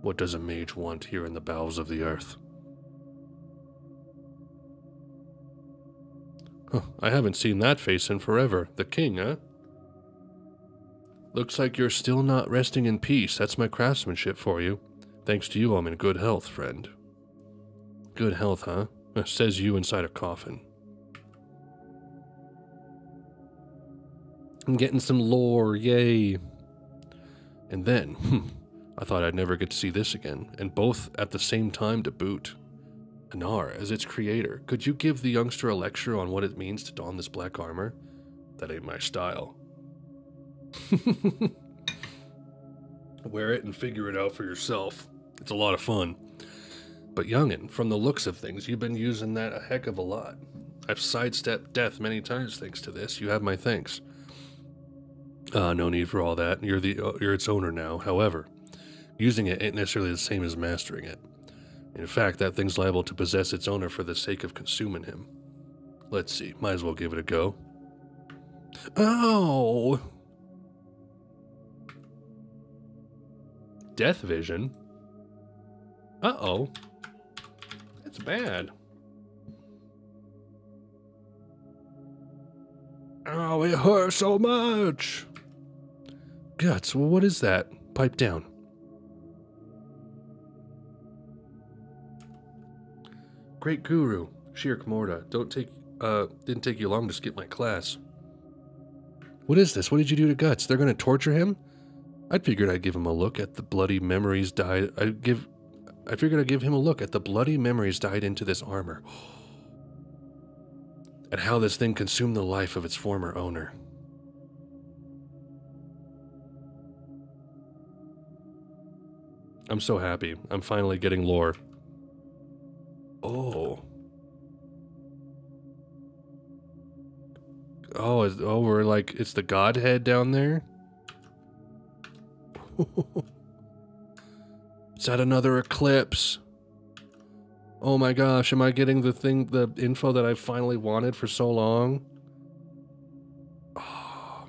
What does a mage want here in the bowels of the earth? Huh, I haven't seen that face in forever. The king, huh? Looks like you're still not resting in peace. That's my craftsmanship for you. Thanks to you, I'm in good health, friend. Good health, huh? Says you inside a coffin. I'm getting some lore, yay. And then, hmm, I thought I'd never get to see this again, and both at the same time to boot. Hanar, as its creator, could you give the youngster a lecture on what it means to don this black armor? That ain't my style. Wear it and figure it out for yourself. It's a lot of fun. But youngin', from the looks of things, you've been using that a heck of a lot. I've sidestepped death many times thanks to this. You have my thanks. Uh, no need for all that. You're the uh, you're its owner now. However, using it ain't necessarily the same as mastering it. In fact, that thing's liable to possess its owner for the sake of consuming him. Let's see. Might as well give it a go. Oh! Death vision? Uh-oh. That's bad. Oh, it hurts so much! Guts, what is that? Pipe down. Great Guru, Schierke Molda. Don't take, uh, didn't take you long to skip my class. What is this? What did you do to Guts? They're gonna torture him? I figured I'd give him a look at the bloody memories died. I give, I figured I'd give him a look at the bloody memories died into this armor. At how this thing consumed the life of its former owner. I'm so happy. I'm finally getting lore. Oh. Oh, is, oh, we're like, it's the godhead down there? Is that another eclipse? Oh my gosh, am I getting the thing, the info that I finally wanted for so long? Oh.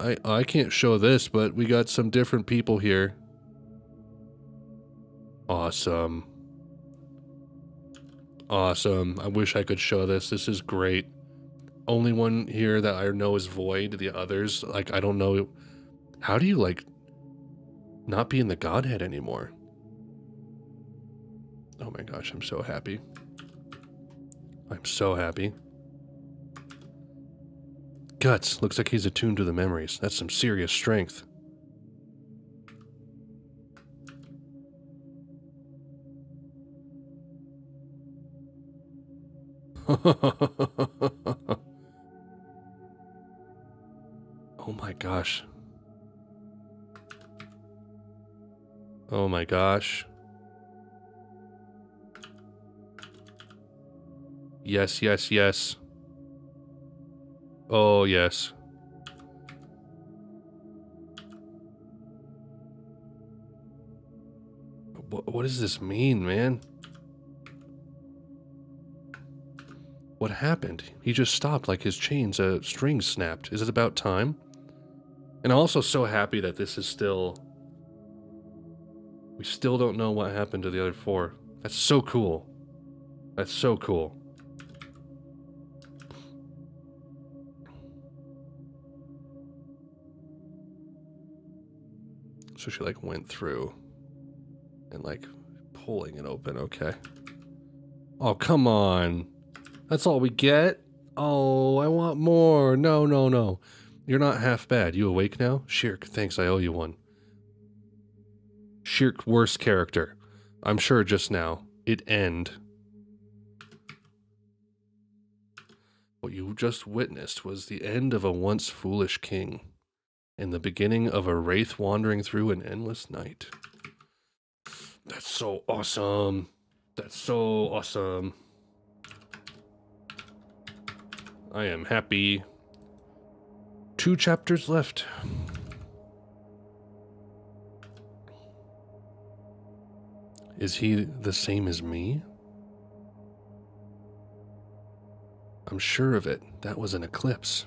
I, I can't show this, but we got some different people here. Awesome. Awesome. I wish I could show this. This is great. Only one here that I know is void. The others, like, I don't know. How do you, like, not be in the Godhead anymore? Oh my gosh, I'm so happy. I'm so happy. Guts. Looks like he's attuned to the memories. That's some serious strength. Oh my gosh. Oh my gosh. Yes, yes, yes. Oh, yes. What, what does this mean, man? What happened? He just stopped like his chains, a uh, string snapped. Is it about time? And I'm also so happy that this is still... We still don't know what happened to the other four. That's so cool. That's so cool. So she like went through and like pulling it open. Okay. Oh, come on. That's all we get? Oh, I want more. No, no, no. You're not half bad. You awake now? Schierke, thanks. I owe you one. Schierke, worst character. I'm sure just now. It end. What you just witnessed was the end of a once foolish king and the beginning of a wraith wandering through an endless night. That's so awesome. That's so awesome. I am happy. Two chapters left. Is he the same as me? I'm sure of it. That was an eclipse.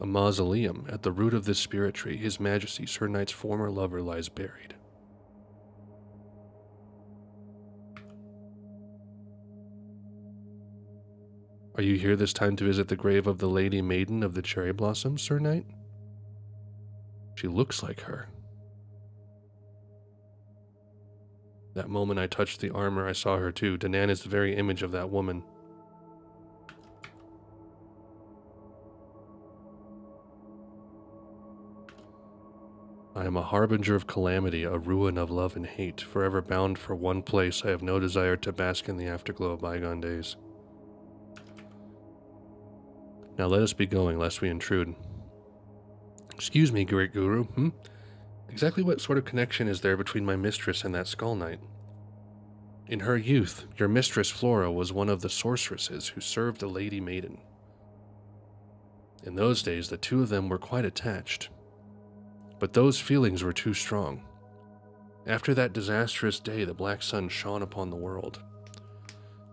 A mausoleum. At the root of this spirit tree, His Majesty Sir Knight's former lover lies buried. Are you here this time to visit the grave of the Lady Maiden of the Cherry Blossom, Sir Knight? She looks like her. That moment I touched the armor, I saw her too. Danan is the very image of that woman. I am a harbinger of calamity, a ruin of love and hate, forever bound for one place. I have no desire to bask in the afterglow of bygone days. Now let us be going, lest we intrude. Excuse me, great guru. Hmm? Exactly what sort of connection is there between my mistress and that Skull Knight? In her youth, your mistress Flora was one of the sorceresses who served the Lady Maiden. In those days, the two of them were quite attached. But those feelings were too strong. After that disastrous day, the black sun shone upon the world.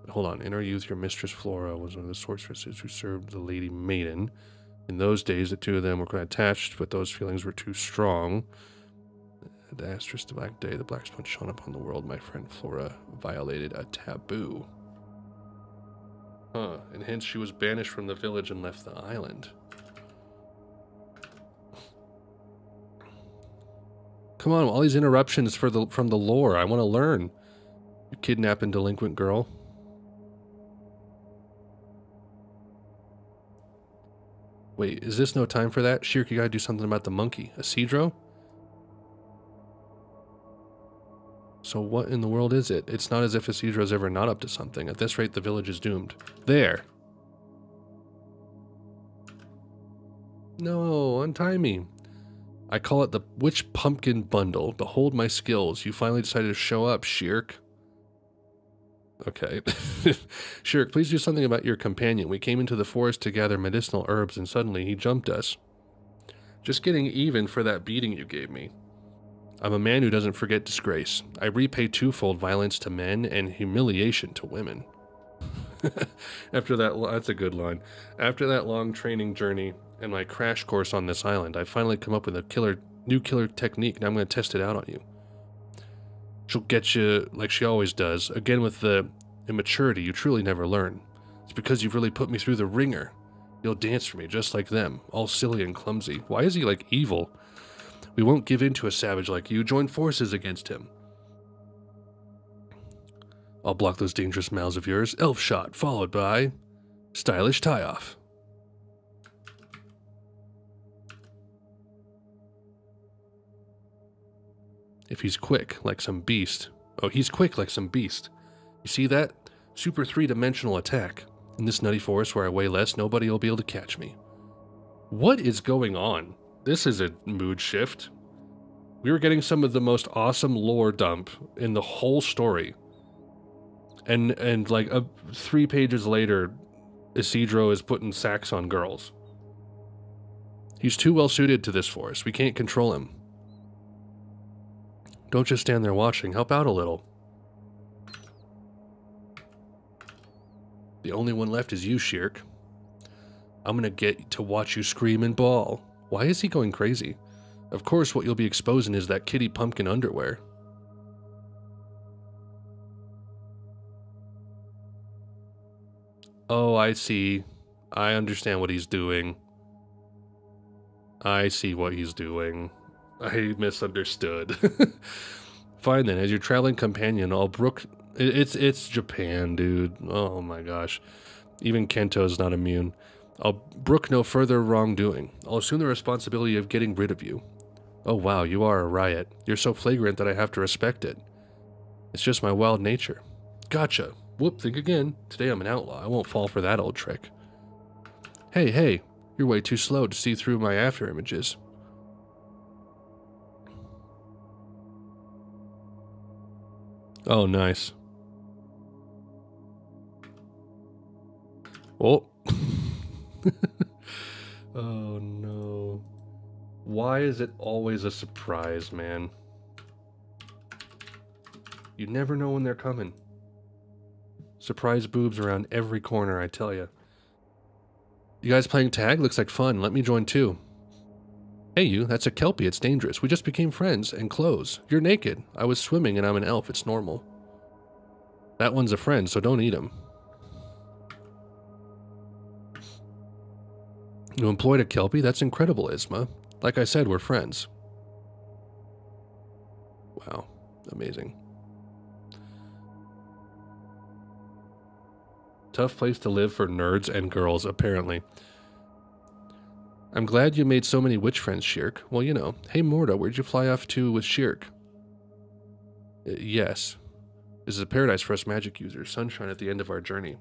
But hold on. In her youth, your mistress Flora was one of the sorceresses who served the Lady Maiden. In those days, the two of them were quite attached, but those feelings were too strong. The disastrous black day, the black sun shone upon the world. My friend Flora violated a taboo. Huh. And hence she was banished from the village and left the island. Come on, all these interruptions for the from the lore. I want to learn. You kidnapping delinquent girl. Wait, is this no time for that? Schierke, you gotta do something about the monkey. Isidro? So what in the world is it? It's not as if Isidro's ever not up to something. At this rate, the village is doomed. There! No, untie me. I call it the Witch Pumpkin Bundle. Behold my skills. You finally decided to show up, Schierke. Okay. Schierke, please do something about your companion. We came into the forest to gather medicinal herbs, and suddenly he jumped us. Just getting even for that beating you gave me. I'm a man who doesn't forget disgrace. I repay twofold violence to men and humiliation to women. After that, that's a good line. After that long training journey and my crash course on this island, I finally come up with a killer, new killer technique. Now I'm going to test it out on you. She'll get you like she always does. Again with the immaturity you truly never learn. It's because you've really put me through the ringer. You'll dance for me just like them, all silly and clumsy. Why is he like evil? We won't give in to a savage like you. Join forces against him. I'll block those dangerous mouths of yours. Elf shot, followed by stylish tie-off. If he's quick, like some beast. Oh, he's quick like some beast. You see that? Super three-dimensional attack. In this nutty forest where I weigh less, nobody will be able to catch me. What is going on? This is a mood shift. We were getting some of the most awesome lore dump in the whole story. And, and like, uh, three pages later, Isidro is putting sacks on girls. He's too well-suited to this forest. We can't control him. Don't just stand there watching. Help out a little. The only one left is you, Schierke. I'm gonna get to watch you scream and bawl. Why is he going crazy? Of course, what you'll be exposing is that kitty pumpkin underwear. Oh, I see. I understand what he's doing. I see what he's doing. I misunderstood. Fine then, as your traveling companion, I'll brook... It's, it's Japan, dude. Oh my gosh. Even Kento's not immune. I'll brook no further wrongdoing. I'll assume the responsibility of getting rid of you. Oh wow, you are a riot. You're so flagrant that I have to respect it. It's just my wild nature. Gotcha. Whoop, think again. Today I'm an outlaw. I won't fall for that old trick. Hey, hey, you're way too slow to see through my after images. Oh, nice. Oh. Oh, no. Why is it always a surprise, man? You never know when they're coming. Surprise boobs around every corner, I tell you. You guys playing tag? Looks like fun. Let me join too. Hey you, that's a Kelpie. It's dangerous. We just became friends and close. You're naked. I was swimming and I'm an elf. It's normal. That one's a friend, so don't eat him. You employed a Kelpie? That's incredible, Isma. Like I said, we're friends. Wow. Amazing. Tough place to live for nerds and girls, apparently. I'm glad you made so many witch friends, Schierke. Well, you know. Hey, Molda, where'd you fly off to with Schierke? Uh, yes. This is a paradise for us magic users. Sunshine at the end of our journey.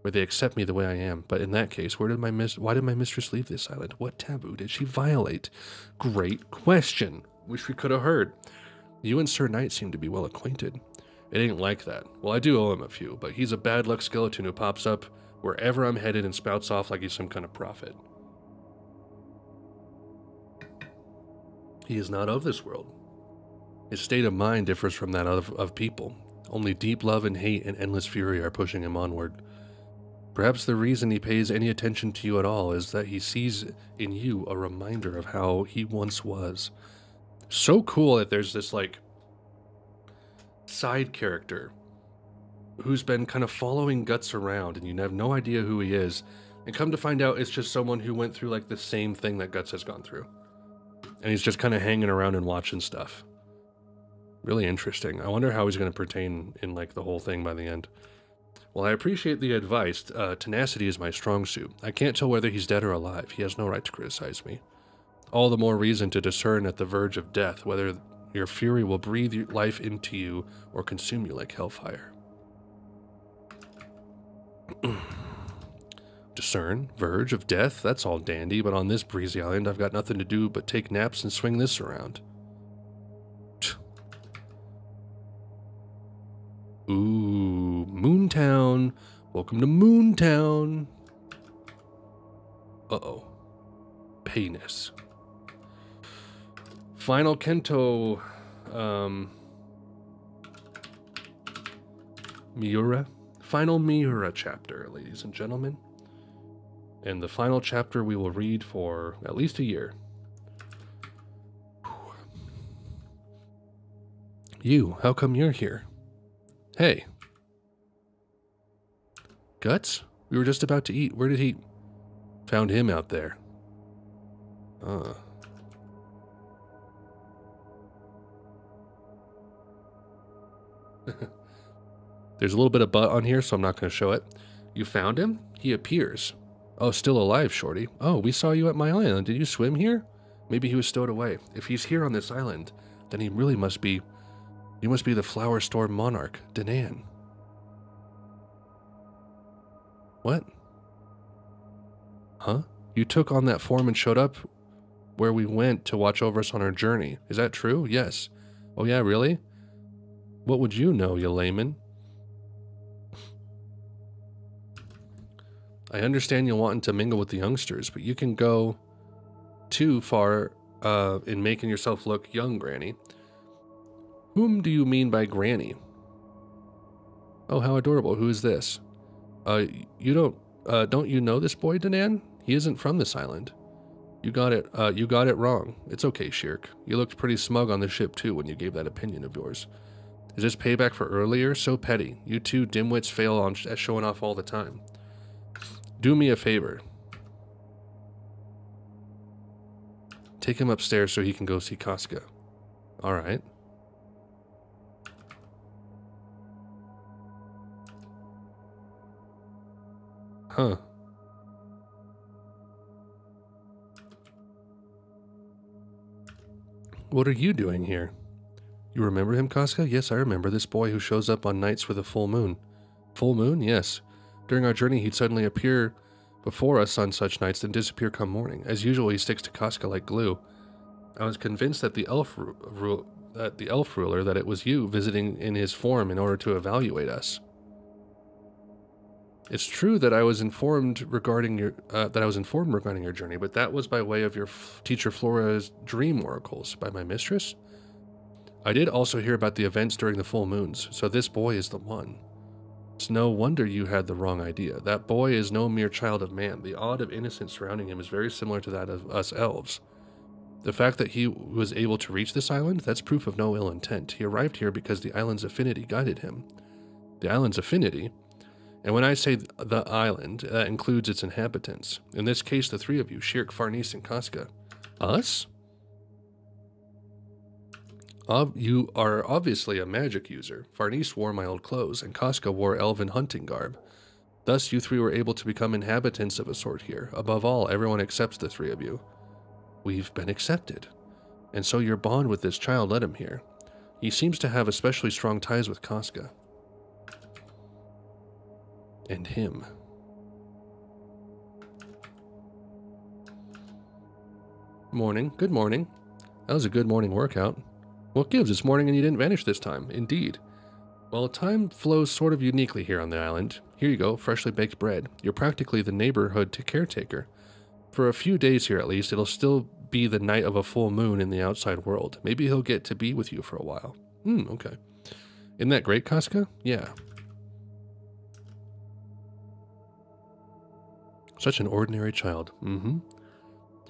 Where they accept me the way I am. But in that case, where did my mis- why did my mistress leave this island? What taboo did she violate? Great question. Wish we could have heard. You and Sir Knight seem to be well acquainted. It ain't like that. Well, I do owe him a few, but he's a bad luck skeleton who pops up wherever I'm headed and spouts off like he's some kind of prophet. He is not of this world. His state of mind differs from that of, of people. Only deep love and hate and endless fury are pushing him onward. Perhaps the reason he pays any attention to you at all is that he sees in you a reminder of how he once was. So cool that there's this, like, side character who's been kind of following Guts around and you have no idea who he is, and come to find out it's just someone who went through like the same thing that Guts has gone through, and he's just kind of hanging around and watching stuff. Really interesting. I wonder how he's going to pertain in like the whole thing by the end. Well, I appreciate the advice. Uh, tenacity is my strong suit. I can't tell whether he's dead or alive. He has no right to criticize me. All the more reason to discern at the verge of death whether your fury will breathe life into you or consume you like hellfire. Discern? Verge of death? That's all dandy, but on this breezy island I've got nothing to do but take naps and swing this around. Ooh, Moontown. Welcome to Moontown. Uh-oh. Penis. Final Kento, um, Miura, final Miura chapter, ladies and gentlemen, and the final chapter we will read for at least a year. You, how come you're here? Hey. Guts? We were just about to eat. Where did he... Found him out there. Uh... There's a little bit of butt on here, so I'm not going to show it. You found him? He appears. Oh, still alive, Shorty. Oh, we saw you at my island. Did you swim here? Maybe he was stowed away. If he's here on this island, then he really must be... He must be the Flower Storm Monarch, Danan. What? Huh? You took on that form and showed up where we went to watch over us on our journey. Is that true? Yes. Oh yeah, really? What would you know, you layman? I understand you wanting to mingle with the youngsters, but you can go too far uh, in making yourself look young, Granny. Whom do you mean by Granny? Oh, how adorable. Who is this? Uh, you don't, uh, don't you know this boy, Danan? He isn't from this island. You got it, uh, you got it wrong. It's okay, Schierke. You looked pretty smug on the ship, too, when you gave that opinion of yours. Is this payback for earlier? So petty. You two dimwits fail on sh- at showing off all the time. Do me a favor. Take him upstairs so he can go see Casca. All right. Huh. What are you doing here? You remember him, Casca? Yes, I remember this boy who shows up on nights with a full moon. Full moon? Yes. During our journey, he'd suddenly appear before us on such nights, then disappear come morning. As usual, he sticks to Casca like glue. I was convinced that the elf ru- ru- that the elf ruler that it was you visiting in his form in order to evaluate us. It's true that I was informed regarding your uh, that I was informed regarding your journey, but that was by way of your f teacher Flora's dream oracles by my mistress. I did also hear about the events during the full moons, so this boy is the one. It's no wonder you had the wrong idea. That boy is no mere child of man. The odd of innocence surrounding him is very similar to that of us elves. The fact that he was able to reach this island, that's proof of no ill intent. He arrived here because the island's affinity guided him. The island's affinity? And when I say the island, that includes its inhabitants. In this case, the three of you, Schierke, Farnese, and Casca. Us? Ob you are obviously a magic user. Farnese wore my old clothes, and Casca wore elven hunting garb. Thus, you three were able to become inhabitants of a sort here. Above all, everyone accepts the three of you. We've been accepted. And so your bond with this child led him here. He seems to have especially strong ties with Casca. And him. Morning. Good morning. That was a good morning workout. What gives? It's morning and you didn't vanish this time. Indeed. Well, time flows sort of uniquely here on the island. Here you go, freshly baked bread. You're practically the neighborhood caretaker. For a few days here at least, it'll still be the night of a full moon in the outside world. Maybe he'll get to be with you for a while. Hmm, okay. Isn't that great, Casca? Yeah. Such an ordinary child. Mm-hmm.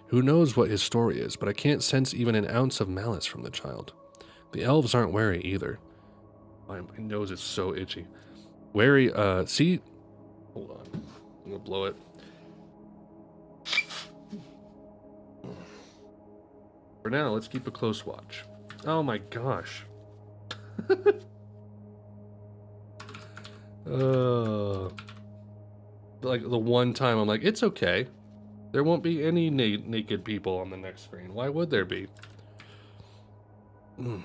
Who knows what his story is, but I can't sense even an ounce of malice from the child. The elves aren't wary either. My nose is so itchy. Wary, uh, see? Hold on. I'm gonna blow it. For now, let's keep a close watch. Oh my gosh. uh, like the one time I'm like, it's okay. There won't be any na naked people on the next screen. Why would there be? Mm.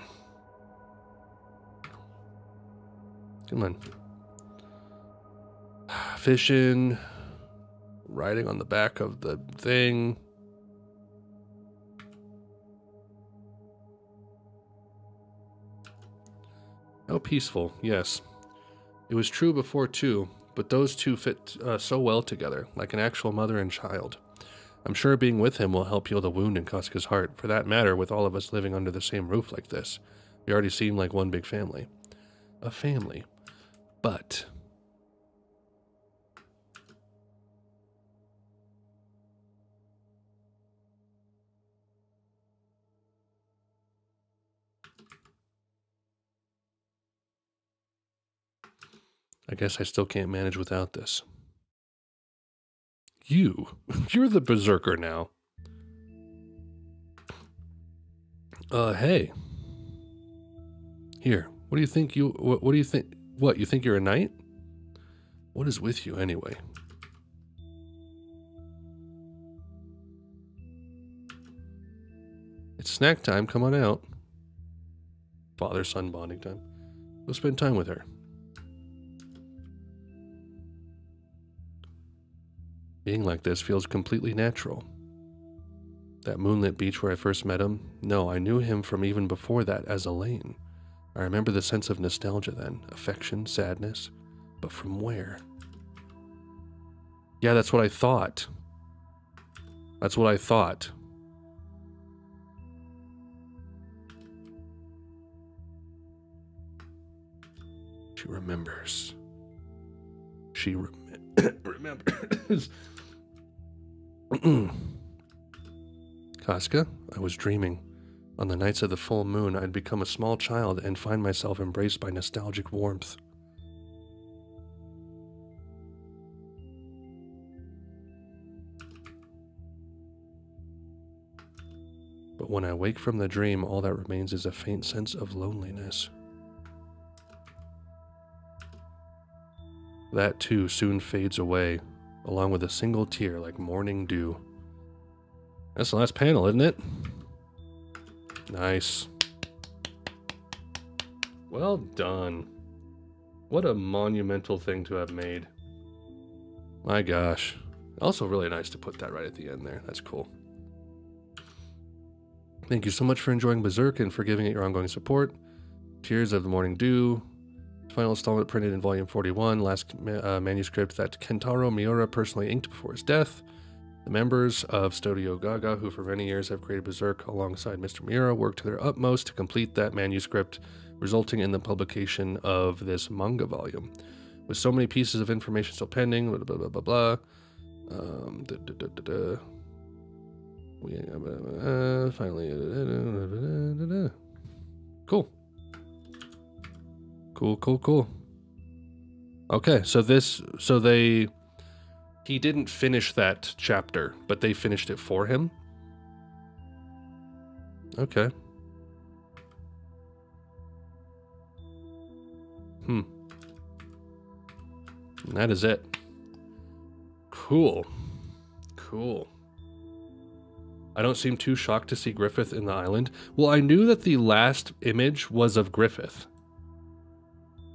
Come on. Fishing. Riding on the back of the thing. How peaceful, yes. It was true before too, but those two fit uh, so well together, like an actual mother and child. I'm sure being with him will help heal the wound in Casca's heart, for that matter, with all of us living under the same roof like this. We already seem like one big family. A family. But... I guess I still can't manage without this. You. You're the berserker now. Uh, hey. Here. What do you think you... What, what do you think... What, you think you're a knight? What is with you anyway? It's snack time. Come on out. Father-son bonding time. Go spend time with her. Being like this feels completely natural. That moonlit beach where I first met him? No, I knew him from even before that as Elaine. I remember the sense of nostalgia then, affection, sadness, but from where? Yeah, that's what I thought. That's what I thought. She remembers. She rem remembers. Casca, I was dreaming. On the nights of the full moon, I'd become a small child and find myself embraced by nostalgic warmth. But when I wake from the dream, all that remains is a faint sense of loneliness. That too soon fades away, along with a single tear like morning dew. That's the last panel, isn't it? Nice. Well done. What a monumental thing to have made. My gosh. Also really nice to put that right at the end there. That's cool. Thank you so much for enjoying Berserk and for giving it your ongoing support. Tears of the Morning Dew. Final installment printed in volume forty-one, last uh, manuscript that Kentaro Miura personally inked before his death. The members of Studio Gaga, who for many years have created Berserk alongside Mister Miura, worked to their utmost to complete that manuscript, resulting in the publication of this manga volume. With so many pieces of information still pending, blah, blah, blah, blah, blah. Um, da, da, da, da, da. We, uh, finally, da, da, da, da, da, da. Cool. Cool, cool, cool. Okay, so this, so they... He didn't finish that chapter, but they finished it for him. Okay. Hmm. And that is it. Cool. Cool. I don't seem too shocked to see Griffith in the island. Well, I knew that the last image was of Griffith.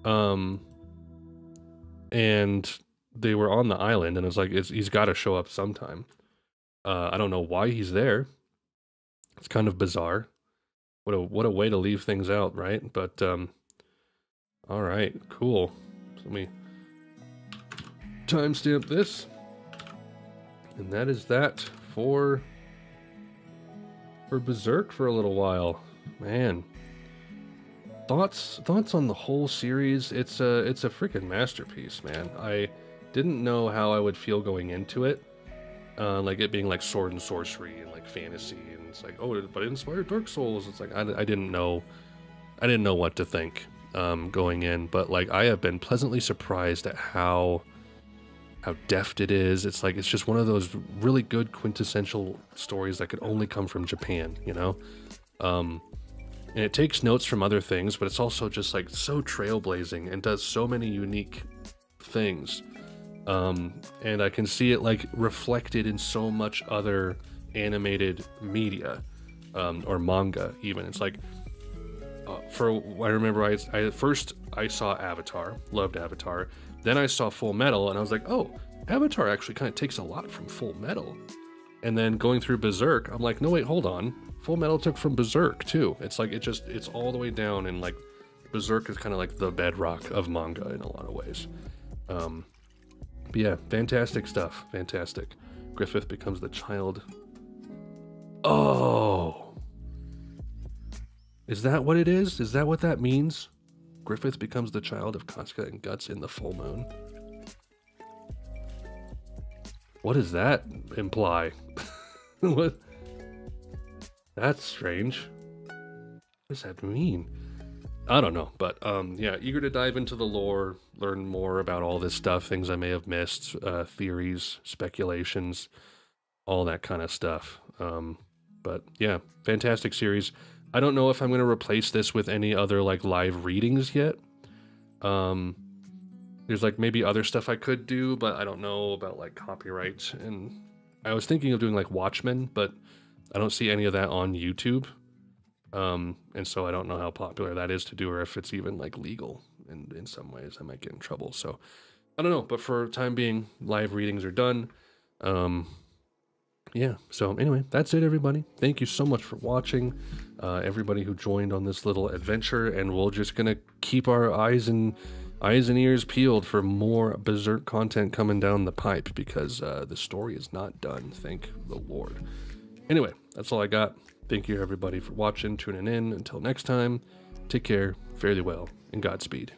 Um, and... they were on the island, and it was like, it's, he's got to show up sometime. Uh, I don't know why he's there. It's kind of bizarre. What a what a way to leave things out, right? But um, all right, cool. So let me timestamp this, and that is that for for Berserk for a little while, man. Thoughts thoughts on the whole series? It's a it's a freaking masterpiece, man. I. Didn't know how I would feel going into it, uh, like it being like sword and sorcery and like fantasy, and it's like, oh, but it inspired Dark Souls. It's like I, I didn't know, I didn't know what to think um, going in, but like I have been pleasantly surprised at how how deft it is. It's like it's just one of those really good quintessential stories that could only come from Japan, you know. Um, and it takes notes from other things, but it's also just like so trailblazing and does so many unique things. Um, and I can see it like reflected in so much other animated media, um, or manga even. It's like, uh, for, I remember I, I, first I saw Avatar, loved Avatar. Then I saw Full Metal and I was like, oh, Avatar actually kind of takes a lot from Full Metal. And then going through Berserk, I'm like, no, wait, hold on. Full Metal took from Berserk too. It's like, it just, it's all the way down. And like Berserk is kind of like the bedrock of manga in a lot of ways. Um, But yeah, fantastic stuff. Fantastic. Griffith becomes the child. Oh! Is that what it is? Is that what that means? Griffith becomes the child of Casca and Guts in the full moon. What does that imply? What? That's strange. What does that mean? I don't know, but um, yeah, eager to dive into the lore, learn more about all this stuff, things I may have missed, uh, theories, speculations, all that kind of stuff. Um, but yeah, fantastic series. I don't know if I'm going to replace this with any other like live readings yet. Um, there's like maybe other stuff I could do, but I don't know about like copyright. And I was thinking of doing like Watchmen, but I don't see any of that on YouTube. Um, and so I don't know how popular that is to do, or if it's even like legal in, in some ways. I might get in trouble. So I don't know, but for time being, live readings are done. Um, yeah. So anyway, that's it, everybody. Thank you so much for watching, uh, everybody who joined on this little adventure, and we're just going to keep our eyes and eyes and ears peeled for more Berserk content coming down the pipe, because, uh, the story is not done. Thank the Lord. Anyway, that's all I got. Thank you, everybody, for watching, tuning in. Until next time, take care, fairly well, and Godspeed.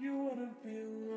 You wanna feel